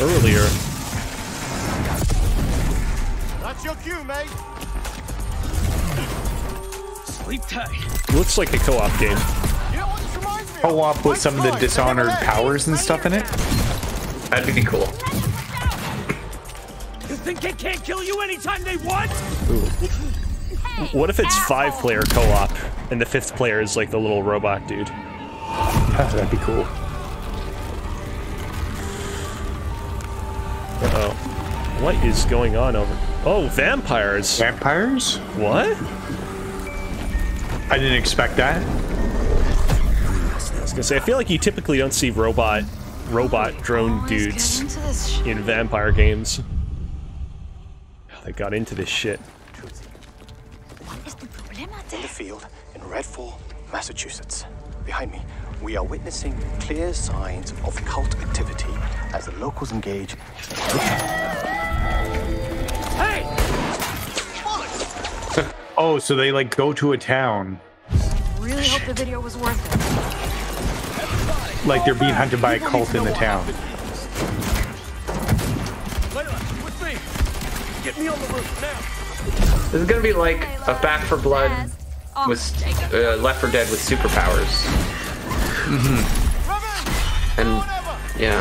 Earlier. That's your cue, mate. Sleep tight. Looks like a co-op game. You know what this reminds me of? Co-op with some of the Dishonored powers and stuff in it? That'd be cool. You think they can't kill you anytime they want? Hey, what if it's five player co-op and the fifth player is like the little robot dude? Oh, that'd be cool. Uh-oh. What is going on over? Oh, vampires. Vampires? What? I didn't expect that. I was gonna say, I feel like you typically don't see robot, robot drone dudes in vampire games. They got into this shit. What is the problem out there? In the field in Redfall, Massachusetts. Behind me, we are witnessing clear signs of occult activity as the locals engage. Hey! Oh, so they like go to a town. Really hope the video was worth it. Like they're being hunted by a cult in the town. Get me on the roof now. This is gonna be like a Back for Blood with uh, Left for Dead with superpowers. Mm-hmm. And yeah.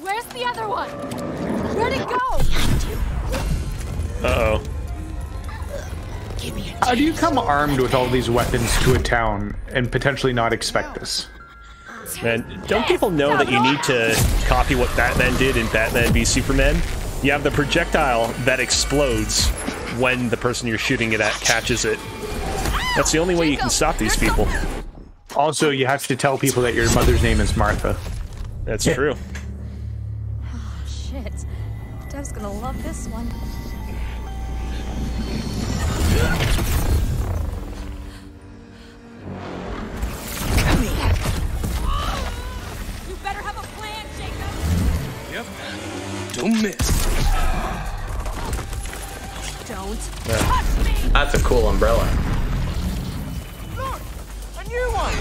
Where's the other one? Where'd it go? Uh oh. How do you come armed with all these weapons to a town and potentially not expect this? Man, don't people know that you need to copy what Batman did in Batman v Superman? You have the projectile that explodes when the person you're shooting it at catches it. That's the only way you can stop these people. Also, you have to tell people that your mother's name is Martha. That's true. Oh, shit. Dev's gonna love this one. Come here. You better have a plan, Jacob. Yep. Don't miss. Don't yeah. touch me. That's a cool umbrella. Look, a new one.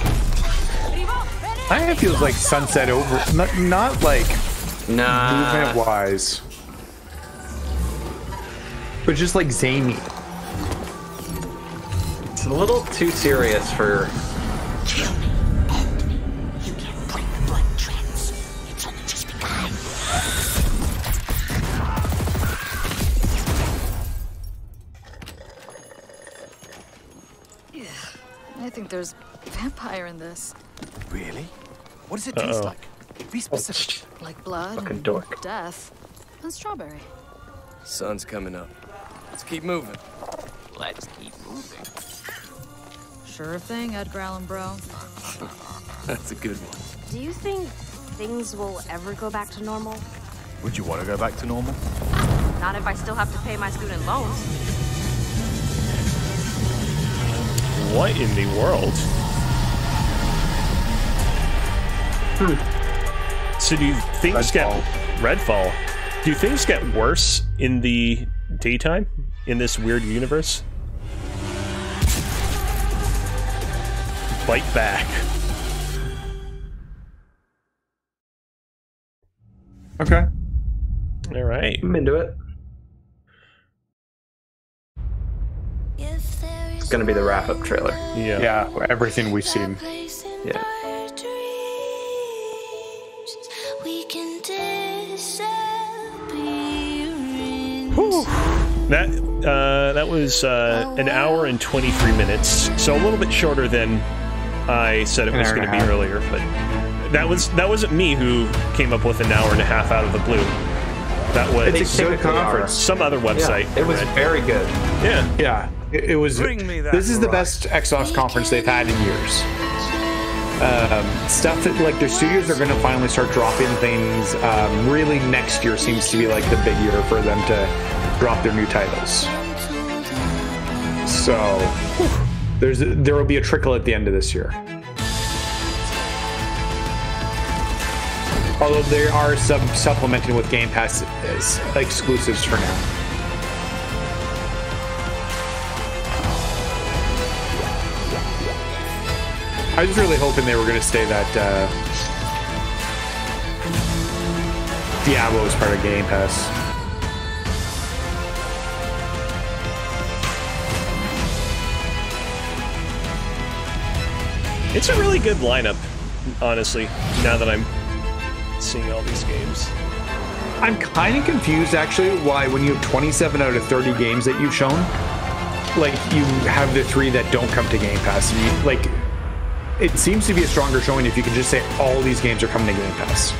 I think it feels like sunset over, not, not like nah. movement wise, but just like zany. It's a little too serious for. Kill me, end me. You can't fight the blood trends. It's only just begun. Yeah, I think there's a vampire in this. Really? What does it uh-oh. taste like? Be specific. Like blood, fucking dork. And death, and strawberry. Sun's coming up. Let's keep moving. Let's keep moving. Sure thing, Ed Growlin, bro. That's a good one. Do you think things will ever go back to normal? Would you want to go back to normal? Not if I still have to pay my student loans. What in the world? Hmm. So do you things get Redfall? Do things get worse in the daytime in this weird universe? Bite back. Okay. All right. I'm into it. It's gonna be the wrap-up trailer. Yeah. Yeah. Everything we've seen. Yeah. Whew. That. Uh, that was uh, an hour and twenty-three minutes, so a little bit shorter than I said it was going to be earlier. But that was that wasn't me who came up with an hour and a half out of the blue. That was it's a good conference. Some other website. Yeah, it was read. Very good. Yeah, yeah. It, it was. Bring me that this is right. the best Xbox conference they've had in years. Um, stuff that like their studios are going to finally start dropping things. Um, really, next year seems to be like the big year for them to drop their new titles. So, whew. There's there will be a trickle at the end of this year. Although they are sub supplemented with Game Pass exclusives for now. I was really hoping they were going to say that uh, Diablo is part of Game Pass. It's a really good lineup, honestly, now that I'm seeing all these games. I'm kind of confused, actually, why when you have twenty-seven out of thirty games that you've shown, like, you have the three that don't come to Game Pass. And you, like... It seems to be a stronger showing if you can just say all these games are coming to Game Pass.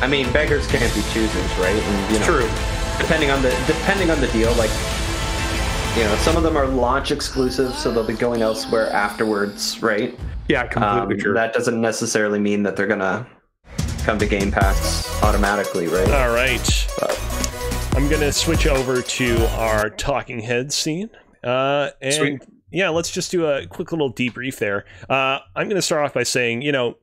I mean, beggars can't be choosers, right? And, you know, true. Depending on the depending on the deal, like, you know, some of them are launch exclusive, so they'll be going elsewhere afterwards, right? Yeah, completely um, true. That doesn't necessarily mean that they're gonna come to Game Pass automatically, right? All right. But. I'm gonna switch over to our talking head scene. Uh, and Sweet. yeah, let's just do a quick little debrief there. Uh, I'm going to start off by saying, you know,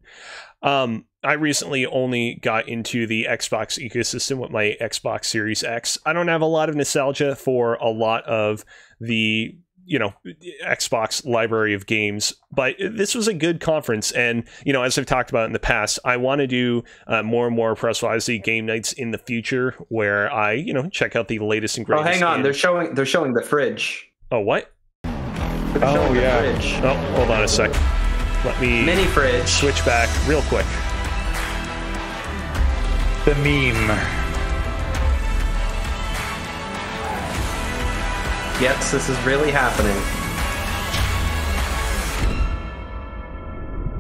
um, I recently only got into the Xbox ecosystem with my Xbox Series X. I don't have a lot of nostalgia for a lot of the, you know, Xbox library of games, but this was a good conference. And, you know, as I've talked about in the past, I want to do uh, more and more Press Y Y Z game nights in the future where I, you know, check out the latest and greatest. Oh, hang on. And they're showing, they're showing the fridge. Oh, what? Oh, yeah. Fridge. Oh, hold on a sec. Let me Mini fridge. switch back real quick. The meme. Yes, this is really happening.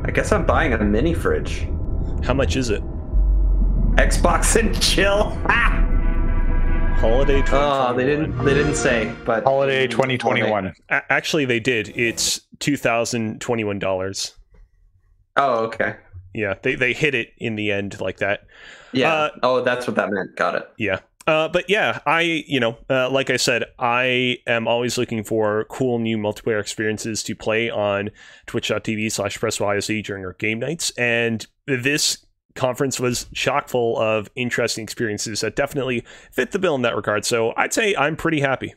I guess I'm buying a mini fridge. How much is it? Xbox and chill. Ah! Holiday twenty twenty-one. Oh, they didn't they didn't say, but holiday twenty twenty-one. Actually, they did. It's two thousand twenty-one dollars. Oh, okay. Yeah, they they hit it in the end like that. Yeah. Uh, oh, that's what that meant. Got it. Yeah. Uh, but yeah, I, you know, uh, like I said, I am always looking for cool new multiplayer experiences to play on twitch dot t v slash press Y Y Z during our game nights. And this conference was chock full of interesting experiences that definitely fit the bill in that regard. So I'd say I'm pretty happy.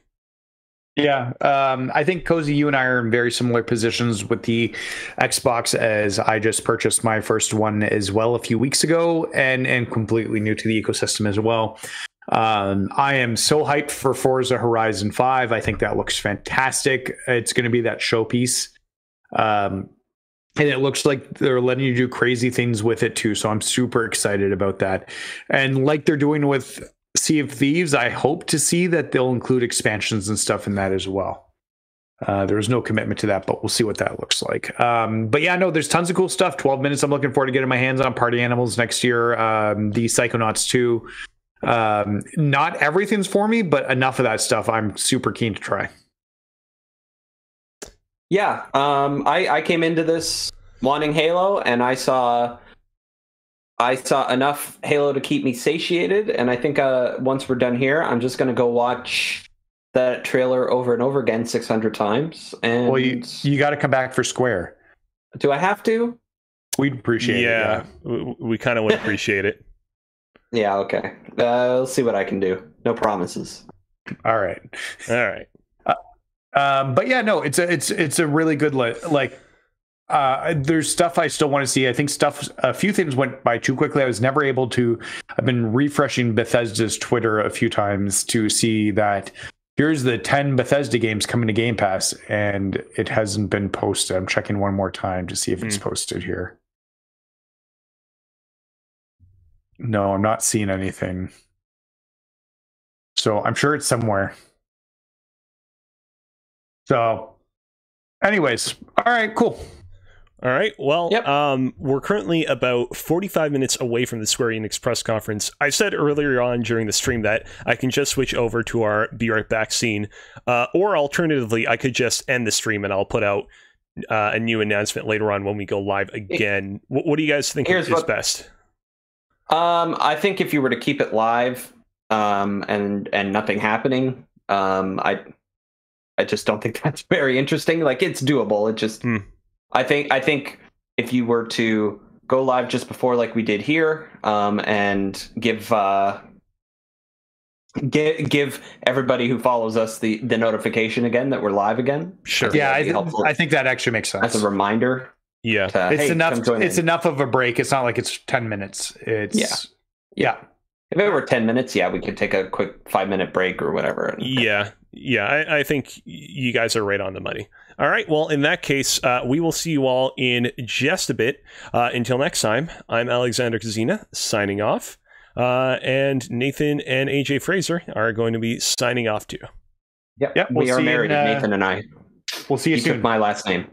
Yeah, um, I think, Cozy, you and I are in very similar positions with the Xbox, as I just purchased my first one as well a few weeks ago and, and completely new to the ecosystem as well. Um, I am so hyped for Forza Horizon five. I think that looks fantastic. It's going to be that showpiece. Um, and it looks like they're letting you do crazy things with it too. So I'm super excited about that. And like they're doing with Sea of Thieves, I hope to see that they'll include expansions and stuff in that as well. Uh, there was no commitment to that, but we'll see what that looks like. Um, but yeah, no, there's tons of cool stuff. twelve minutes. I'm looking forward to getting my hands on Party Animals next year. Um, the Psychonauts two. Um, not everything's for me, but enough of that stuff I'm super keen to try. Yeah, um, I, I came into this wanting Halo, and I saw I saw enough Halo to keep me satiated, and I think uh, once we're done here, I'm just going to go watch that trailer over and over again six hundred times. And well, you, you got to come back for Square. Do I have to? We'd appreciate yeah, it. Yeah, we, we kind of would appreciate it. Yeah, okay. Uh, let's see what I can do. No promises. All right. All right. Uh, um, but yeah, no, it's a, it's, it's a really good, li like, uh, there's stuff I still want to see. I think stuff, a few things went by too quickly. I was never able to, I've been refreshing Bethesda's Twitter a few times to see that here's the ten Bethesda games coming to Game Pass, and it hasn't been posted. I'm checking one more time to see if mm. it's posted here. No, I'm not seeing anything. So I'm sure it's somewhere. So anyways, all right, cool. All right. Well, yep. um, we're currently about forty-five minutes away from the Square Enix press conference. I said earlier on during the stream that I can just switch over to our Be Right Back scene, uh, or alternatively, I could just end the stream and I'll put out uh, a new announcement later on when we go live again. What, what do you guys think is best? Um, I think if you were to keep it live, um, and, and nothing happening, um, I, I just don't think that's very interesting. Like, it's doable. It just, mm. I think, I think if you were to go live just before, like we did here, um, and give, uh, give, give everybody who follows us the, the notification again that we're live again. Sure. Yeah. I, th I think that actually makes sense. That's a reminder. Yeah. To, it's hey, enough. It's in. enough of a break. It's not like it's ten minutes. It's yeah. yeah. yeah. If it were ten minutes, yeah, we could take a quick five minute break or whatever. Yeah. Yeah. I, I think you guys are right on the money. All right. Well, in that case, uh, we will see you all in just a bit. Uh, until next time, I'm Alexander Kozina signing off. Uh, and Nathan and A J Fraser are going to be signing off too. Yep. Yep. We'll we are married, in, uh, Nathan and I. We'll see you he soon. Took my last name.